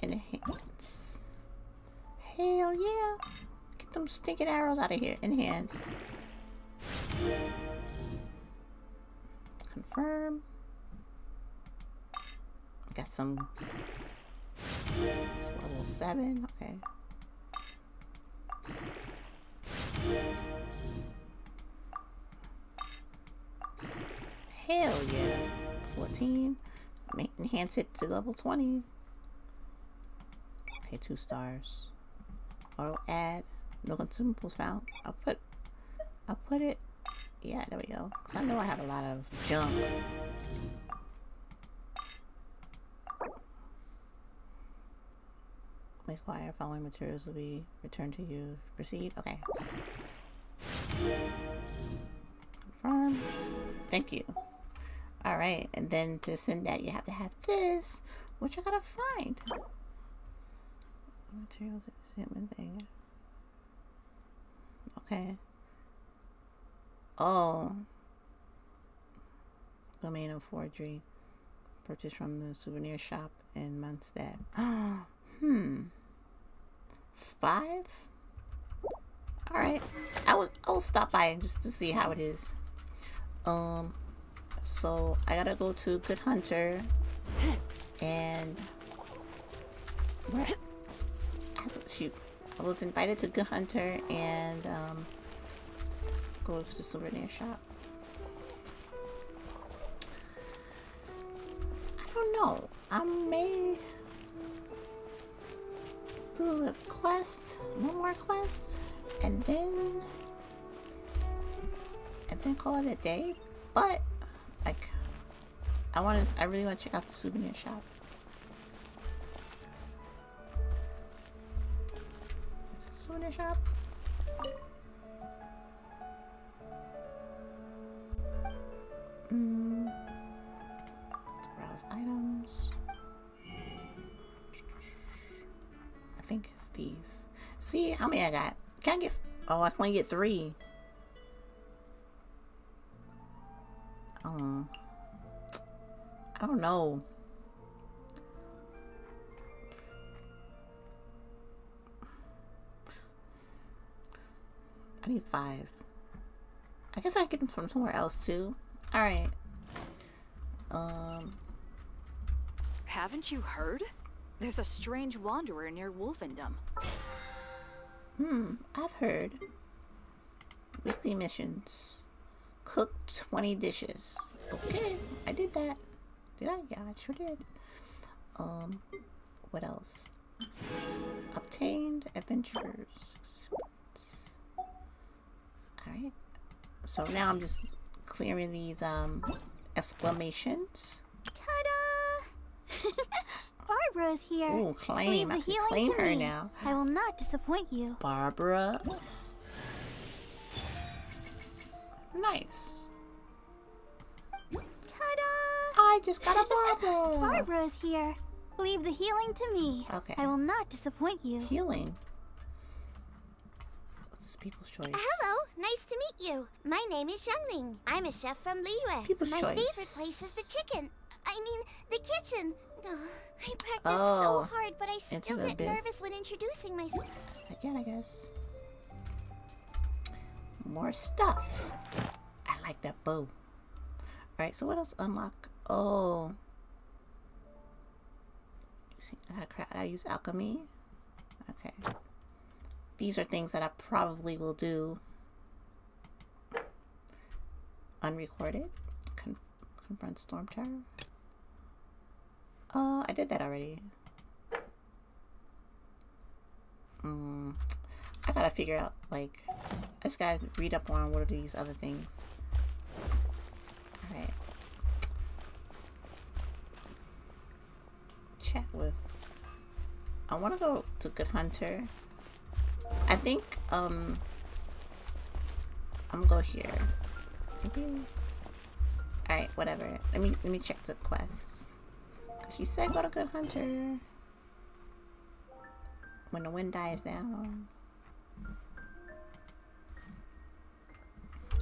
Enhance. Hell yeah! Get them stinking arrows out of here. Enhance. Confirm. Got some. It's level 7. Okay. Hell yeah. 14. Enhance it to level 20. Okay, 2 stars. Auto add. No consumables found. I'll put it. Yeah, there we go. Cause I know I have a lot of junk. Require following materials will be returned to you. Proceed. Okay. Confirm. Thank you. Alright, and then to send that, you have to have this, which I gotta find. Materials is human thing. Okay. Oh. Domain of forgery. Purchased from the souvenir shop in Mondstadt. Hmm. 5? Alright. I'll stop by just to see how it is. So I gotta go to Good Hunter and shoot, I was invited to Good Hunter and go to the souvenir shop. I don't know, I may do the quest, one more quest, and then call it a day, but like, I really want to check out the souvenir shop. It's the souvenir shop. Browse items. I think it's these. See how many I got? Can I get? Oh, I can only get 3. I don't know. I need 5. I guess I can get them from somewhere else too. All right. Haven't you heard? There's a strange wanderer near Wolfendom. Hmm. I've heard. Weekly missions. Cook 20 dishes. Okay, I did that. Did I? Yeah, I sure did. What else? Obtained adventures. Alright. So now I'm just clearing these exclamations. Ta-da! Barbara's here. Ooh, claim. I can claim her now. I will not disappoint you. Barbara. Nice. Ta-da! I just got a Barbara. Barbara's here. Leave the healing to me. Okay. I will not disappoint you. Healing. Let's This is People's Choice. Hello, nice to meet you. My name is Xiangling. I'm a chef from Liyue. My favorite place is the chicken. I mean, the kitchen. Oh, I practice so hard, but I still get nervous when introducing myself. Again, I guess. More stuff. I like that bow. Alright, so what else unlock? Oh. See, I gotta use alchemy. Okay. These are things that I probably will do unrecorded. Confront Stormterror. I did that already. I gotta figure out, like, I just gotta read up on what are these other things. Alright. Chat with. I wanna go to Good Hunter. I think, I'm gonna go here. Maybe. Alright, whatever. Let me check the quests. She said go to Good Hunter. When the wind dies down.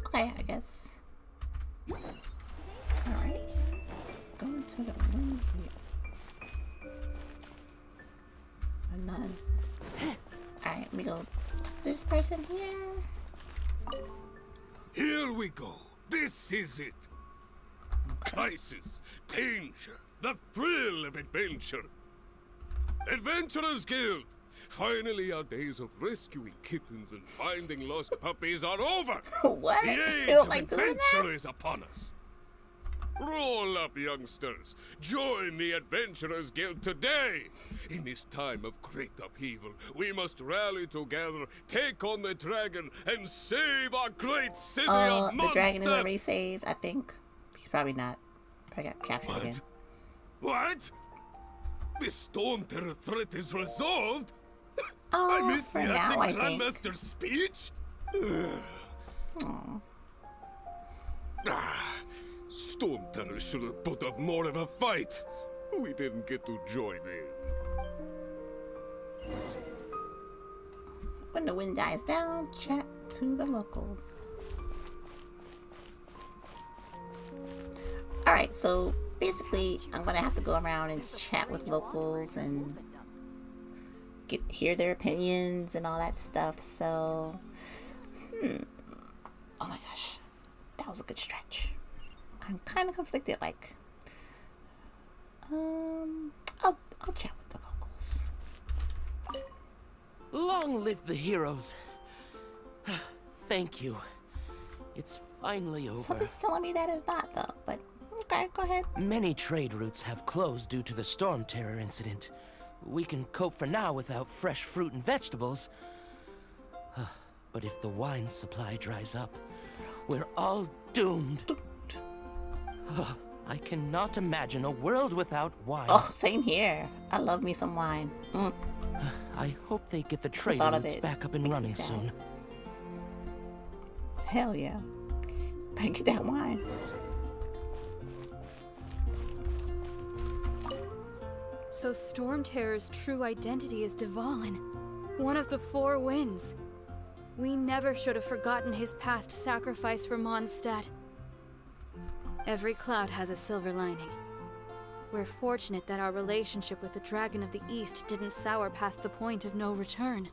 Okay, I guess. Alright. Going to the wind. I'm none. Alright, we go talk to this person here. Here we go. This is it. Crisis, danger, the thrill of adventure. Adventurers Guild! Finally, our days of rescuing kittens and finding lost puppies are over. What? The age of adventure is upon us. Roll up, youngsters. Join the Adventurers Guild today. In this time of great upheaval, we must rally together, take on the dragon, and save our great city of Mondstadt. The dragon is already saved, I think. He's probably not. Probably got captured again. What? This storm terror threat is resolved? Oh, I missed the acting Grandmaster's speech? Storm terror should have put up more of a fight. We didn't get to join in. When the wind dies down, chat to the locals. Alright, so basically I'm gonna have to go around and chat with locals and hear their opinions and all that stuff, so oh my gosh, that was a good stretch. I'm kind of conflicted, like I'll chat with the locals. Long live the heroes. Thank you. It's finally over. Something's telling me that is not though, but okay, go ahead. Many trade routes have closed due to the storm terror incident. We can cope for now without fresh fruit and vegetables. But if the wine supply dries up, we're all doomed. I cannot imagine a world without wine. Oh, same here. I love me some wine. I hope they get the trade routes back up and running soon. Hell yeah. Get that wine. So Stormterror's true identity is Dvalin, one of the Four Winds. We never should have forgotten his past sacrifice for Mondstadt. Every cloud has a silver lining. We're fortunate that our relationship with the Dragon of the East didn't sour past the point of no return.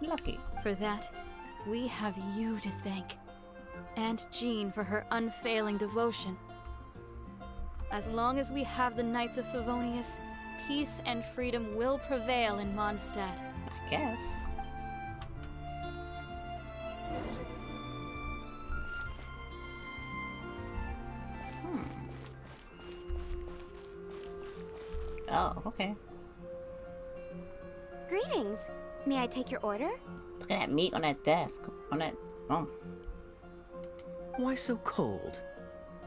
Lucky. For that, we have you to thank. And Jean for her unfailing devotion. As long as we have the Knights of Favonius, peace and freedom will prevail in Mondstadt. I guess. Oh, okay. Greetings. May I take your order? Look at that meat on that desk. On that... Oh. Why so cold?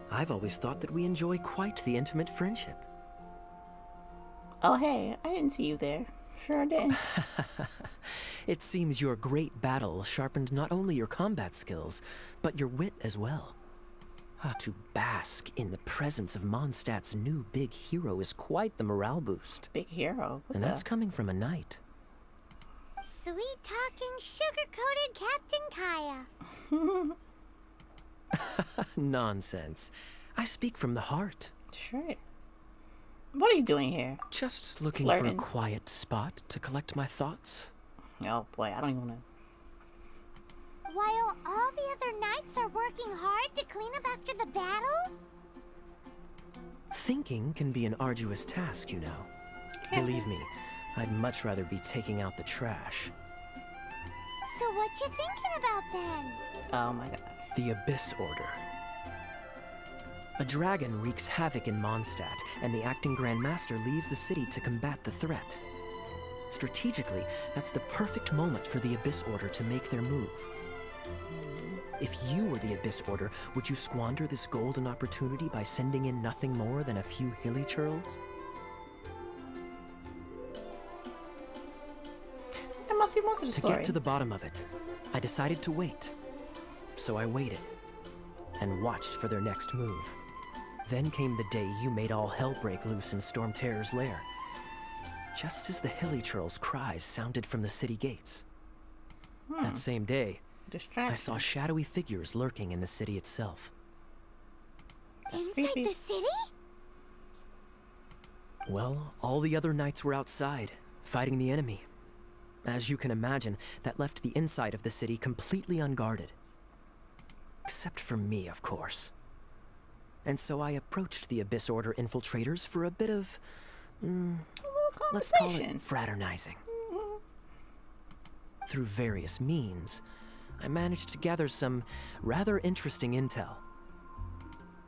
I've always thought that we enjoy quite the intimate friendship. Oh, hey, I didn't see you there. Sure did. It seems your great battle sharpened not only your combat skills, but your wit as well. To bask in the presence of Mondstadt's new big hero is quite the morale boost. Big hero? And that's coming from a knight. sweet-talking, sugar-coated Captain Kaeya. Nonsense. I speak from the heart. Sure. What are you doing here? Just looking Flirting. For a quiet spot to collect my thoughts. Oh boy, I don't even want to. While all the other knights are working hard to clean up after the battle? Thinking can be an arduous task, you know. Believe me, I'd much rather be taking out the trash. So what you thinking about then? Oh my god. The Abyss Order. A dragon wreaks havoc in Mondstadt, and the acting Grand Master leaves the city to combat the threat. Strategically, that's the perfect moment for the Abyss Order to make their move. If you were the Abyss Order, would you squander this golden opportunity by sending in nothing more than a few Hilichurls? There must be more to the story. To get to the bottom of it, I decided to wait. So I waited, and watched for their next move. Then came the day you made all hell break loose in Stormterror's lair. Just as the Hilichurls' cries sounded from the city gates. That same day, I saw shadowy figures lurking in the city itself. That's Inside creepy. The city? Well, all the other knights were outside, fighting the enemy. As you can imagine, that left the inside of the city completely unguarded. Except for me, of course. And so I approached the Abyss Order infiltrators for a bit of... let's call it fraternizing. Through various means, I managed to gather some rather interesting intel.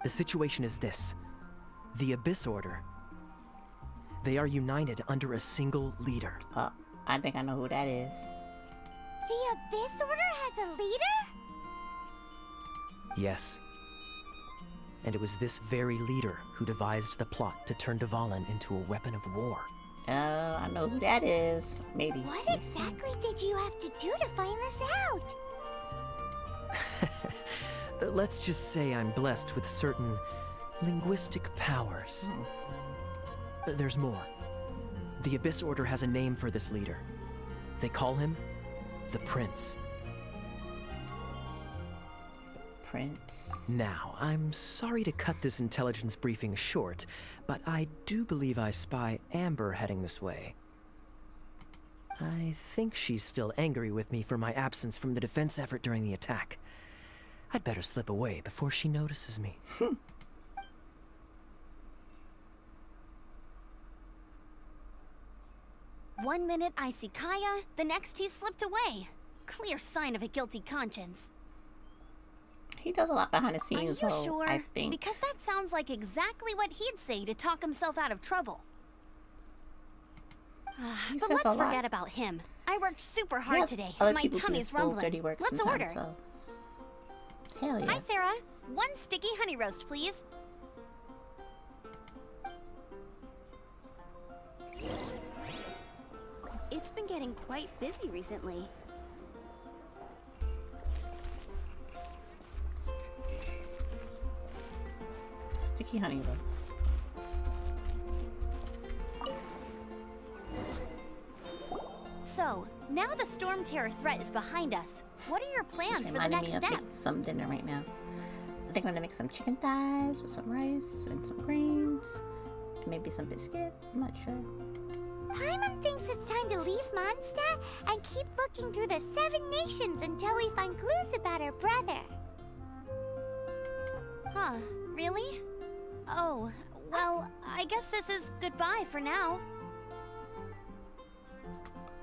The situation is this. The Abyss Order. They are united under a single leader. I think I know who that is. The Abyss Order has a leader? Yes. And it was this very leader who devised the plot to turn Dvalin into a weapon of war. I know who that is. Maybe. What exactly did you have to do to find this out? Let's just say I'm blessed with certain linguistic powers. There's more. The Abyss Order has a name for this leader. They call him the Prince. Now, I'm sorry to cut this intelligence briefing short, but I do believe I spy Amber heading this way. I think she's still angry with me for my absence from the defense effort during the attack. I'd better slip away before she notices me. One minute I see Kaeya, the next he slipped away. Clear sign of a guilty conscience. He does a lot behind the scenes, I think. Because that sounds like exactly what he'd say to talk himself out of trouble. But let's forget about him. I worked super hard today. My tummy's rumbling. Let's order. Hell yeah. Hi, Sarah. One sticky honey roast, please. It's been getting quite busy recently. Sticky honey roast. So, now the storm terror threat is behind us. What are your plans for the next step? Making some dinner right now. I think I'm gonna make some chicken thighs with some rice and some greens. And maybe some biscuit. I'm not sure. Paimon thinks it's time to leave Mondstadt and keep looking through the 7 nations until we find clues about her brother. Huh. Really? Oh, well, I guess this is goodbye for now.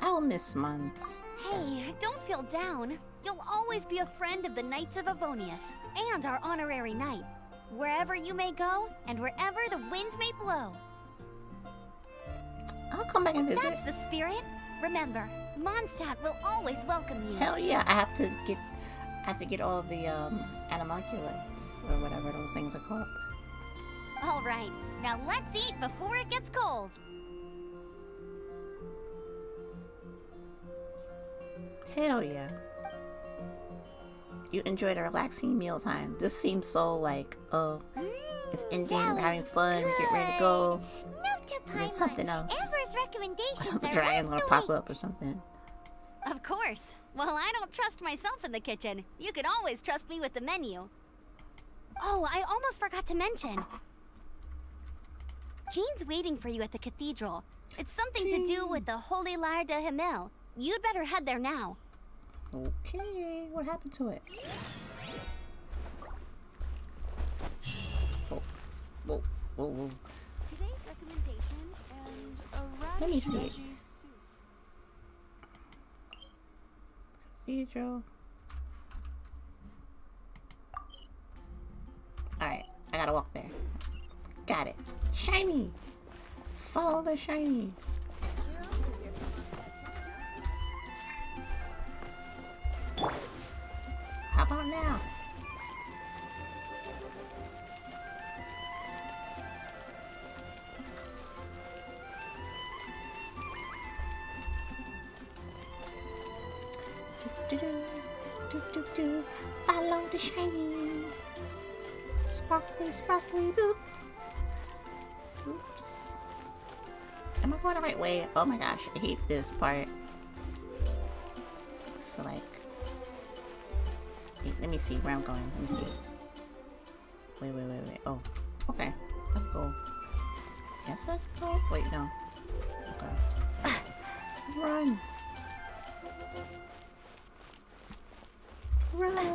I'll miss Mondstadt. Hey, don't feel down. You'll always be a friend of the Knights of Favonius, and our honorary knight. Wherever you may go, and wherever the wind may blow. I'll come back and visit. That's the spirit. Remember, Mondstadt will always welcome you. Hell yeah, I have to get all the animalculus, or whatever those things are called. Alright, now let's eat before it gets cold! Hell yeah. You enjoyed a relaxing mealtime. This seems so like, oh, it's ending, we're having fun, we get ready to go. And then something else. Amber's recommendations the dragon's gonna pop up or something. Of course. Well, I don't trust myself in the kitchen. You can always trust me with the menu. Oh, I almost forgot to mention. Jean's waiting for you at the cathedral. It's something to do with the Holy Lyre der Himmel. You'd better head there now. Okay, what happened to it? Oh, whoa, whoa, whoa. Today's recommendation is a radish. Let me see it. Cathedral. Alright, I gotta walk there. Got it. Shiny! Follow the shiny. How about now? Do, do, do, do, do. Follow the shiny. Sparkly, sparkly, boop. Oops. Am I going the right way? Oh my gosh, I hate this part. I feel like... Wait, let me see where I'm going. Let me see. Wait, wait, wait, wait. Oh, okay. I'll go. Yes, I can go? Wait, no. Okay. Run! Run!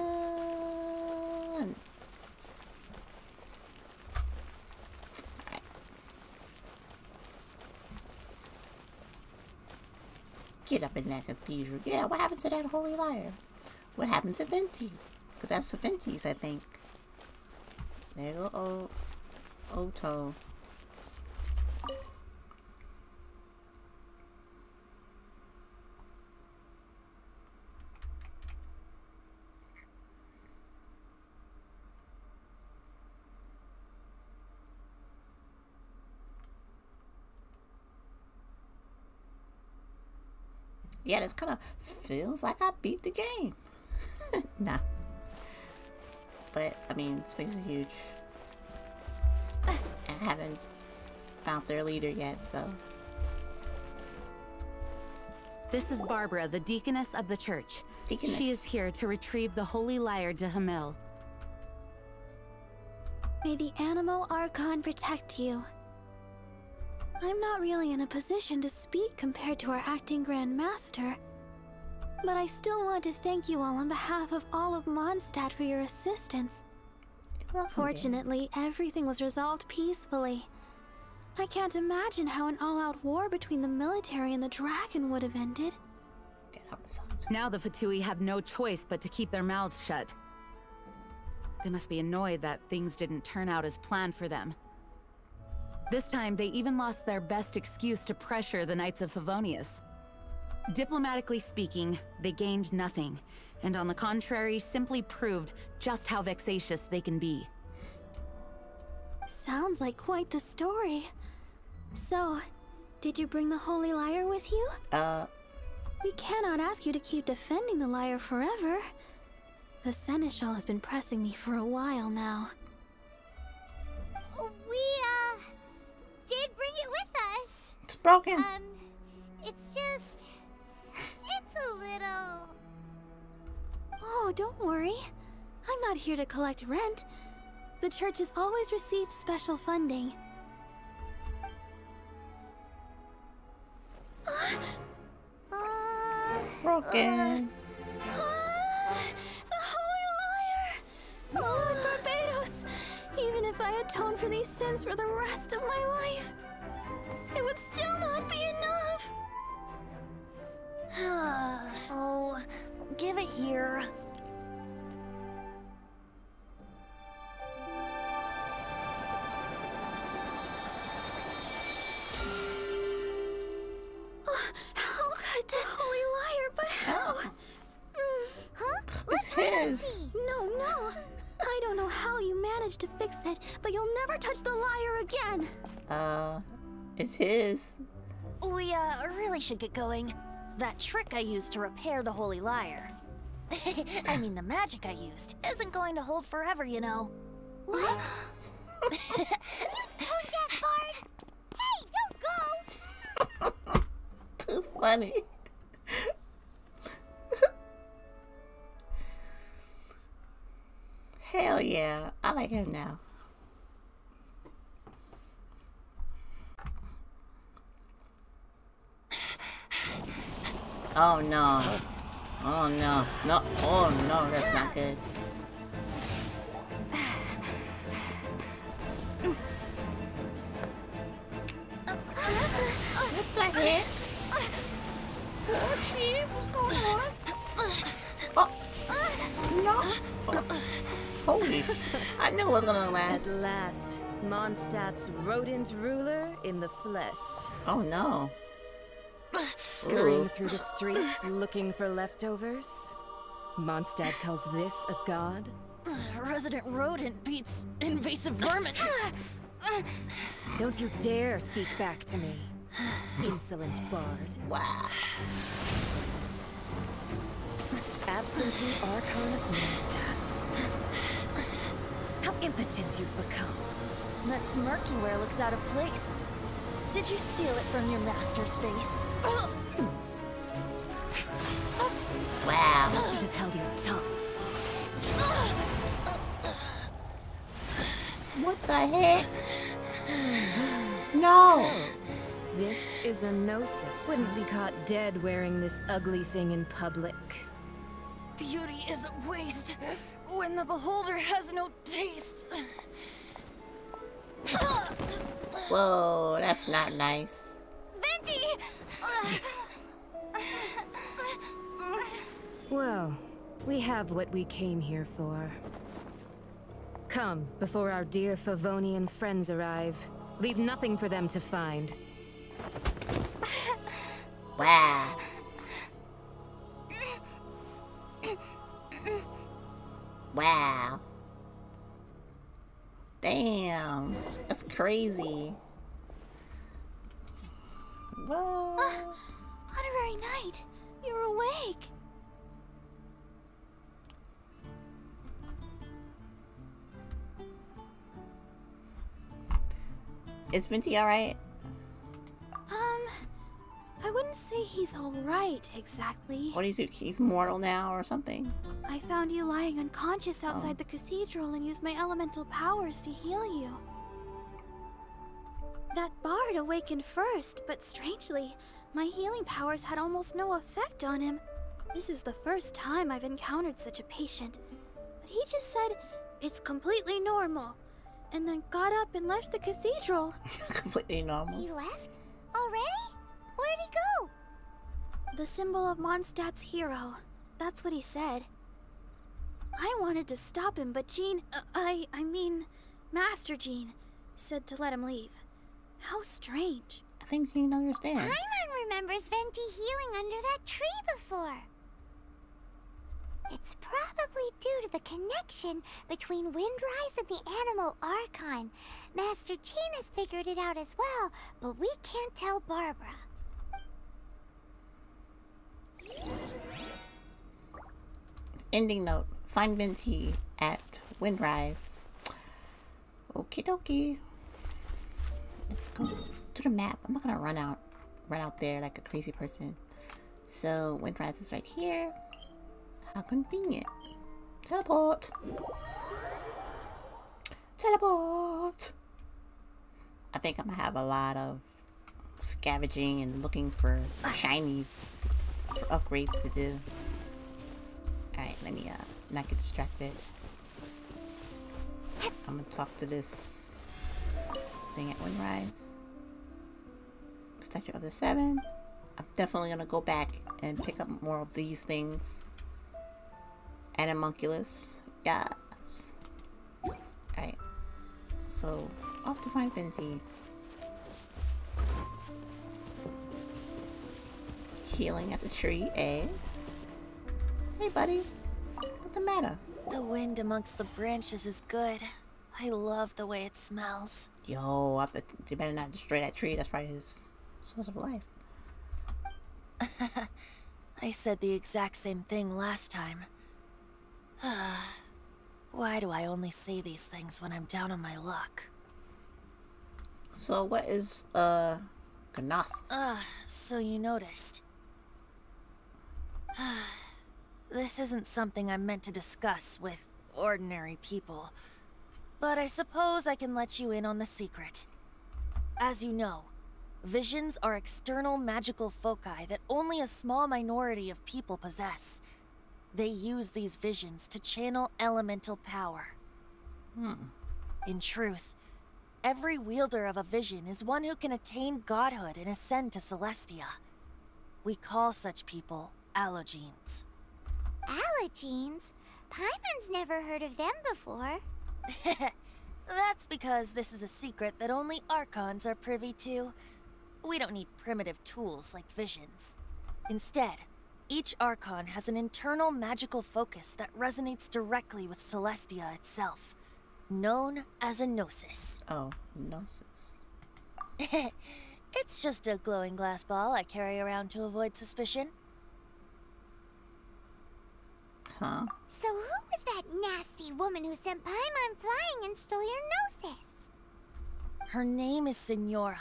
Get up in that cathedral. Yeah, what happened to that holy liar? What happened to Venti? Because that's the Venti's, I think. There you go, Oto. Yeah, this kind of feels like I beat the game. Nah. But, I mean, space is huge. I haven't found their leader yet, so. This is Barbara, the deaconess of the church. Deaconess. She is here to retrieve the Holy Lyre der Himmel. May the Anemo Archon protect you. I'm not really in a position to speak compared to our acting Grand Master, but I still want to thank you all on behalf of all of Mondstadt for your assistance. Fortunately, everything was resolved peacefully. I can't imagine how an all-out war between the military and the dragon would have ended. Now the Fatui have no choice but to keep their mouths shut. They must be annoyed that things didn't turn out as planned for them. This time, they even lost their best excuse to pressure the Knights of Favonius. Diplomatically speaking, they gained nothing, and on the contrary, simply proved just how vexatious they can be. Sounds like quite the story. So, did you bring the Holy Lyre with you? We cannot ask you to keep defending the Lyre forever. The Seneschal has been pressing me for a while now. We did bring it with us. It's broken. It's just... It's a little... Oh, don't worry. I'm not here to collect rent. The church has always received special funding. Broken. The Holy Lyre! Lord Barbados! Even if I atone for these sins for the rest of my life, it would still not be enough! Oh, give it here. How could this holy liar, but how? Huh? It's his! No, no! I don't know how you managed to fix it, but you'll never touch the liar again! It's his. We, really should get going. That trick I used to repair the Holy Lyre. I mean, the magic I used isn't going to hold forever, you know. What? You told that bard! Hey, don't go! Too funny. like him now. Oh no. Oh no. No. Oh no, that's not good. What the heck? Oh shit, what's going on? Oh. No. Oh. Holy. I knew it was gonna last. At last, Mondstadt's rodent ruler in the flesh. Oh no. Scurrying through the streets looking for leftovers? Mondstadt calls this a god? Resident rodent beats invasive vermin! Don't you dare speak back to me, insolent bard. Wow. Absentee Archon of Mondstadt. How impotent you've become. That smirky-ware looks out of place. Did you steal it from your master's face? Wow. You should have held your tongue. What the heck? No! So, this is a Gnosis. Wouldn't be caught dead wearing this ugly thing in public. Beauty is a waste when the beholder has no taste. Whoa, that's not nice. Venti! Well, we have what we came here for. Come, before our dear Favonian friends arrive. Leave nothing for them to find. Wow. Wow. Damn, that's crazy. What? Honorary Knight, you're awake. Is Venti alright? I wouldn't say he's alright exactly. What is he? He's mortal now or something? I found you lying unconscious outside the cathedral and used my elemental powers to heal you. That bard awakened first, but strangely, my healing powers had almost no effect on him. This is the first time I've encountered such a patient. But he just said, it's completely normal, and then got up and left the cathedral. Completely normal? He left? Already? Where'd he go? The symbol of Mondstadt's hero. That's what he said. I wanted to stop him, but Jean, I mean, Master Jean, said to let him leave. How strange. I think he didn't understand. Paimon remembers Venti healing under that tree before. It's probably due to the connection between Windrise and the Anemo Archon. Master Jean has figured it out as well, but we can't tell Barbara. Ending note. Find Venti at Windrise. Okie dokie. Let's go to the map. I'm not gonna run out there like a crazy person. So Windrise is right here. How convenient. Teleport. Teleport. I think I'm gonna have a lot of scavenging and looking for shinies for upgrades to do. Alright, let me not get distracted. I'm gonna talk to this thing at Windrise. Statue of the Seven. I'm definitely gonna go back and pick up more of these things. And homunculus. Yes. Alright. So, off to find Venti. Healing at the tree, eh? Hey, buddy. What's the matter? The wind amongst the branches is good. I love the way it smells. Yo, I bet you better not destroy that tree. That's probably his source of life. I said the exact same thing last time. Why do I only say these things when I'm down on my luck? So what is, Gnosis? So you noticed. This isn't something I'm meant to discuss with ordinary people. But I suppose I can let you in on the secret. As you know, visions are external magical foci that only a small minority of people possess. They use these visions to channel elemental power. In truth, every wielder of a vision is one who can attain godhood and ascend to Celestia. We call such people Allogenes. Allogenes? Paimon's never heard of them before. That's because this is a secret that only Archons are privy to. We don't need primitive tools like visions. Instead, each Archon has an internal magical focus that resonates directly with Celestia itself, known as a Gnosis. Oh, Gnosis. It's just a glowing glass ball I carry around to avoid suspicion. Huh? So who was that nasty woman who sent Paimon flying and stole your Gnosis? Her name is Signora,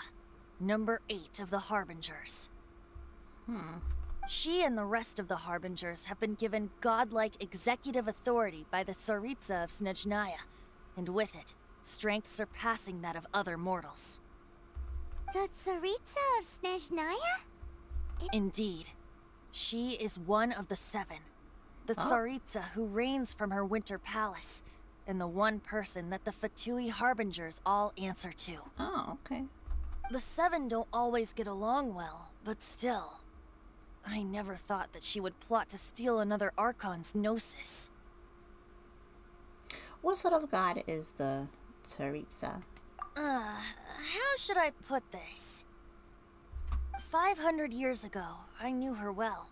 number 8 of the Harbingers. She and the rest of the Harbingers have been given godlike executive authority by the Tsaritsa of Snezhnaya, and with it, strength surpassing that of other mortals. The Tsaritsa of Snezhnaya? Indeed. She is one of the 7. The Tsaritsa who reigns from her winter palace, and the one person that the Fatui Harbingers all answer to. Oh, okay. The 7 don't always get along well, but still. I never thought that she would plot to steal another Archon's Gnosis. What sort of god is the Tsaritsa? How should I put this? 500 years ago, I knew her well.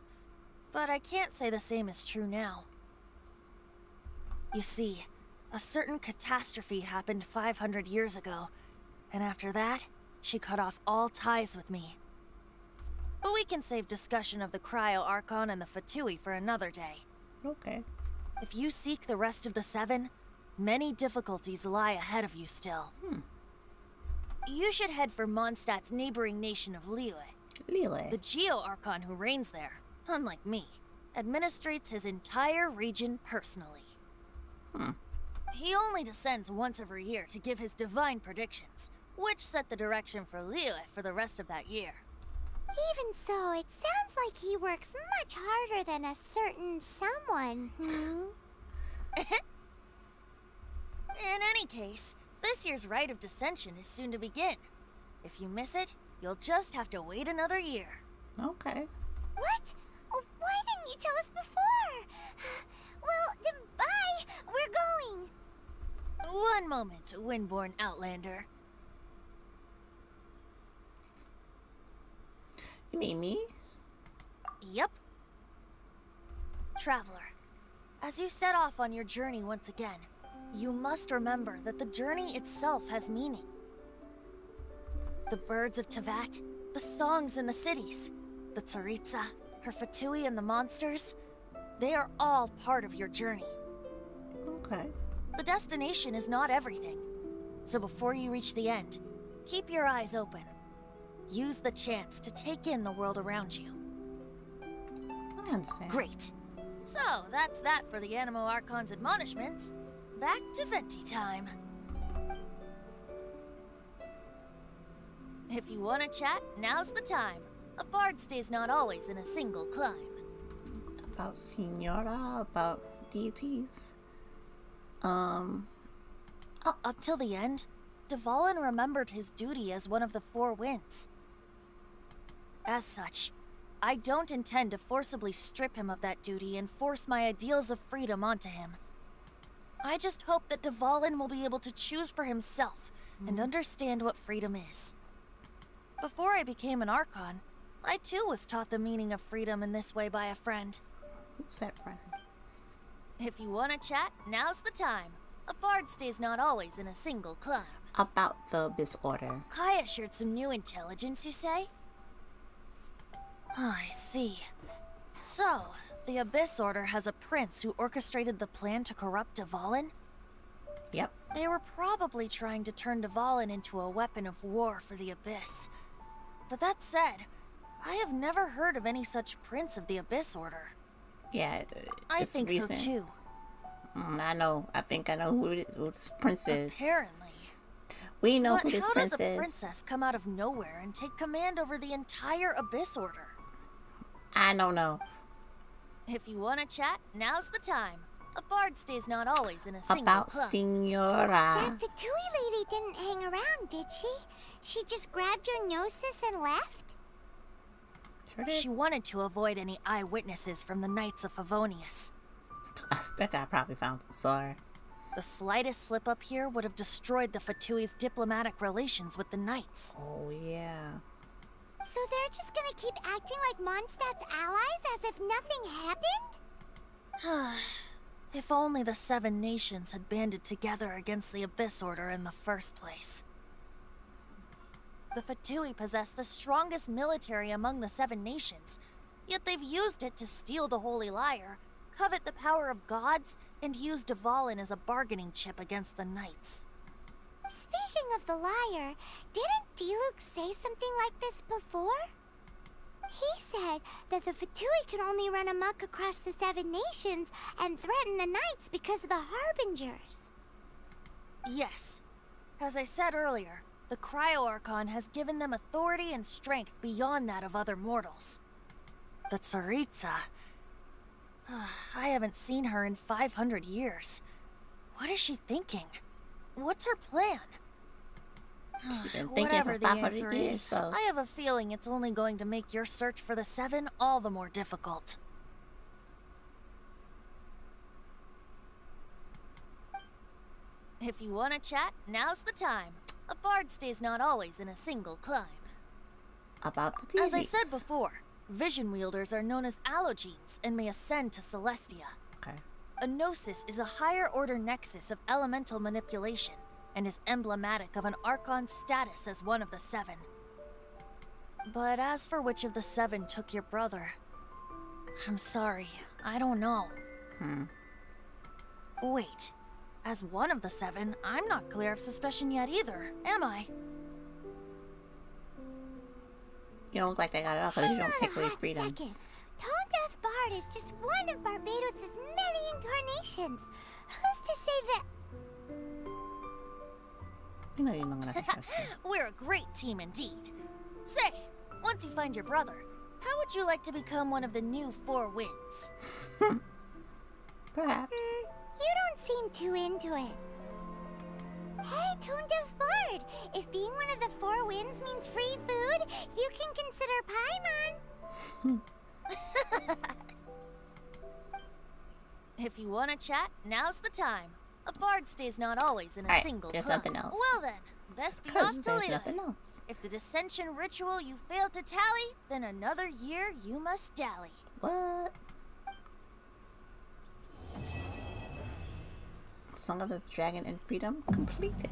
But I can't say the same is true now. You see, a certain catastrophe happened 500 years ago, and after that, she cut off all ties with me. But we can save discussion of the Cryo Archon and the Fatui for another day. Okay. If you seek the rest of the 7, many difficulties lie ahead of you still. You should head for Mondstadt's neighboring nation of Liyue. Liyue? The Geo Archon who reigns there, unlike me, administrates his entire region personally. He only descends once every year to give his divine predictions, which set the direction for Liyue for the rest of that year. Even so, it sounds like he works much harder than a certain someone. In any case, this year's Rite of Descension is soon to begin. If you miss it, you'll just have to wait another year. Okay. What? Why didn't you tell us before? Well, then bye! We're going! One moment, Windborn Outlander. You mean me? Yep. Traveler, as you set off on your journey once again, you must remember that the journey itself has meaning. The birds of Teyvat, the songs in the cities, the Tsaritsa, her Fatui, and the monsters, they are all part of your journey. Okay. The destination is not everything. So before you reach the end, keep your eyes open. Use the chance to take in the world around you. I understand. Great. So that's that for the Anemo Archon's admonishments. Back to Venti time. If you want to chat, now's the time. A bard stays not always in a single climb. About Signora, about deities. Up till the end, Dvalin remembered his duty as one of the Four Winds. As such, I don't intend to forcibly strip him of that duty and force my ideals of freedom onto him. I just hope that Dvalin will be able to choose for himself and understand what freedom is. Before I became an Archon, I too was taught the meaning of freedom in this way by a friend. Who's that friend? If you want to chat, now's the time. A bard stays not always in a single climb. About the Abyss Order. Kaeya shared some new intelligence, you say? I see. So, the Abyss Order has a prince who orchestrated the plan to corrupt Dvalin? Yep. They were probably trying to turn Dvalin into a weapon of war for the Abyss. But that said, I have never heard of any such prince of the Abyss Order. Yeah, I think recent. So too. I know. I think I know who this prince is. Apparently. We know who this prince is. How does a princess come out of nowhere and take command over the entire Abyss Order? I don't know. If you want to chat, now's the time. A bard stays not always in a single club. About Signora. That Fatui lady didn't hang around, did she? She just grabbed your Gnosis and left? Sure did. She wanted to avoid any eyewitnesses from the Knights of Favonius. That guy probably found some sorry. The slightest slip-up here would have destroyed the Fatui's diplomatic relations with the Knights. Oh, yeah. So they're just gonna keep acting like Mondstadt's allies as if nothing happened? If only the Seven Nations had banded together against the Abyss Order in the first place. The Fatui possess the strongest military among the Seven Nations, yet they've used it to steal the Holy Lyre, covet the power of gods, and use Dvalin as a bargaining chip against the Knights. Speaking of the Lyre, didn't Diluc say something like this before? He said that the Fatui could only run amok across the Seven Nations and threaten the Knights because of the Harbingers. Yes. As I said earlier, the Cryo Archon has given them authority and strength beyond that of other mortals. The Tsaritsa... I haven't seen her in 500 years. What is she thinking? What's her plan? She's been thinking for 500 years, so... I have a feeling it's only going to make your search for the Seven all the more difficult. If you want to chat, now's the time. A bard stays not always in a single climb. About the As I said before, vision wielders are known as Allogenes and may ascend to Celestia. Okay. A Gnosis is a higher order nexus of elemental manipulation and is emblematic of an Archon's status as one of the Seven. But as for which of the Seven took your brother, I'm sorry, I don't know. Wait, as one of the Seven, I'm not clear of suspicion yet either, am I? You don't look like they got it off because you don't take away freedoms. Second. Tone-deaf Bard is just one of Barbados' many incarnations. Who's to say that... You know you're not gonna trust me. We're a great team indeed. Say, once you find your brother, how would you like to become one of the new Four Winds? Perhaps. You don't seem too into it. Hey, Tone-deaf Bard! If being one of the Four Winds means free food, you can consider Paimon! If you want to chat, now's the time. A bard stays not always in a single club. There's nothing else. Well then, best be off to Liyue. If the Descension ritual you failed to tally, then another year you must dally. What? Song of the Dragon and Freedom completed.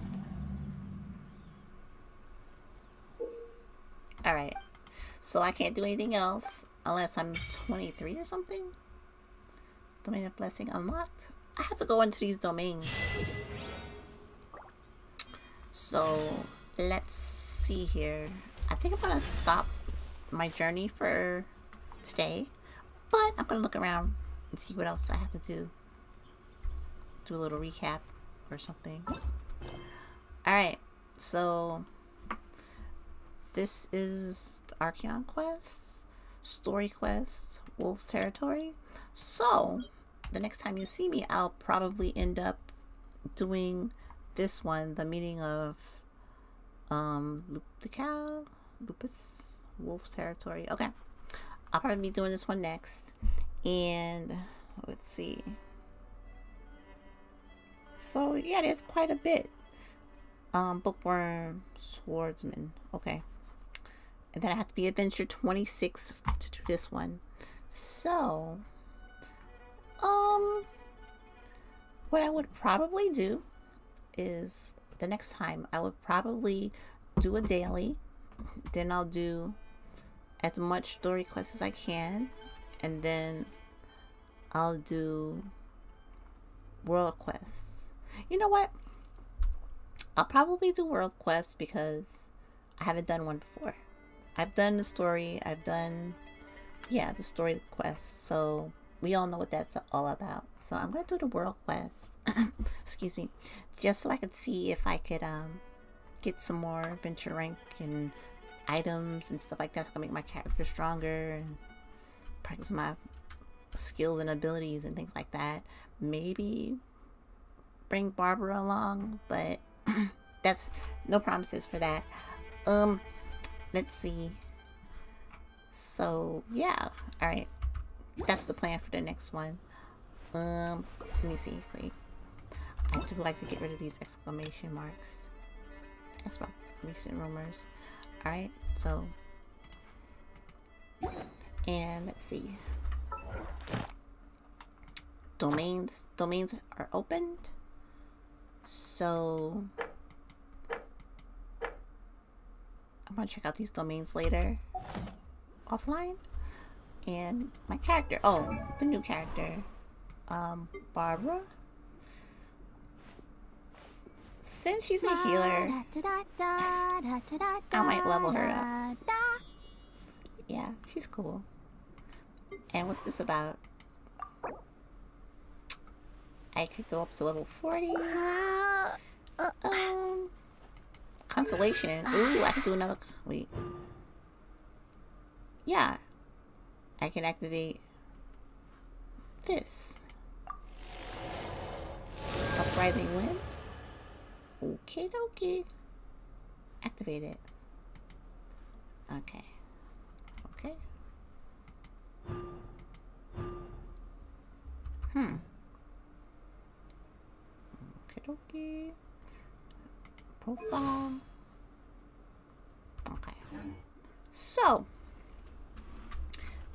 Alright. So I can't do anything else. Unless I'm 23 or something? Domain of Blessing unlocked? I have to go into these domains. So, let's see here. I think I'm gonna stop my journey for today. But I'm gonna look around and see what else I have to do. Do a little recap or something. Alright, so... This is the Archon Quest. Story quest, Wolf's Territory. So the next time you see me, I'll probably end up doing this one, the meeting of Lupus, Wolf's Territory. Okay, I'll probably be doing this one next. And let's see. So yeah, there's quite a bit. Bookworm, Swordsman. Okay. And then I have to be Adventure 26 to do this one. So, what I would probably do is the next time I would probably do a daily. Then I'll do as much story quests as I can. And then I'll do world quests. You know what? I'll probably do world quests because I haven't done one before. I've done the story, I've done, yeah, the story quest, so We all know what that's all about. So I'm going to do the world quest. Excuse me. Just so I could see if I could get some more adventure rank and items and stuff like that. So I can make my character stronger and practice my skills and abilities and things like that. Maybe bring Barbara along, but that's no promises for that. Let's see. So yeah, all right, that's the plan for the next one. Let me see. Wait, I do like to get rid of these exclamation marks. That's about recent rumors. All right, so and let's see. Domains are opened. So I'm gonna check out these domains later offline. And my character, oh, the new character, Barbara, since she's a healer, I might level her up. Yeah, she's cool. And what's this about? I could go up to level 40. Consolation. Ooh, I could do another. Wait. Yeah, I can activate this. Uprising Wind. Okay, dokie. Activate it. Okay. Okay. Hmm. Okay, dokie. Profile. Okay. So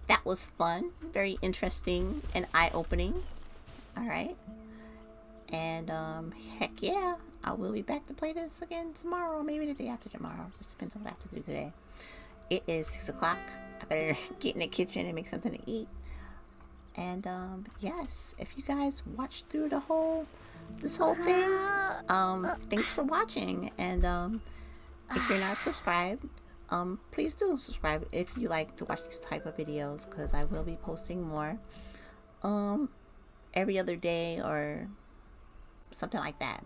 that was fun, very interesting and eye-opening. All right, and heck yeah, I will be back to play this again tomorrow, maybe the day after tomorrow. Just depends on what I have to do today. It is 6 o'clock. I better get in the kitchen and make something to eat. And yes, if you guys watched through the whole whole thing, thanks for watching. And if you're not subscribed, please do subscribe if you like to watch these type of videos, because I will be posting more every other day or something like that.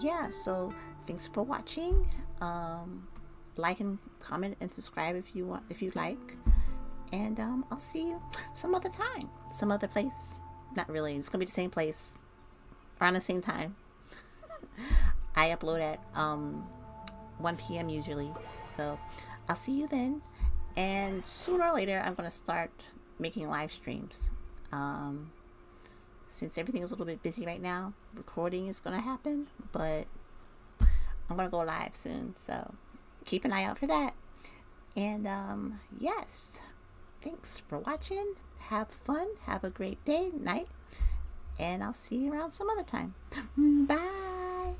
Yeah, so thanks for watching. Like and comment and subscribe if you want, if you like. And I'll see you some other time, some other place. Not really, it's gonna be the same place around the same time. I upload at 1 p.m. usually, so I'll see you then. And sooner or later I'm gonna start making live streams. Since everything is a little bit busy right now, recording is gonna happen, but I'm gonna go live soon, so keep an eye out for that. And yes, thanks for watching. Have fun, have a great day, night, and I'll see you around some other time. Bye.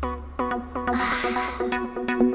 Bye.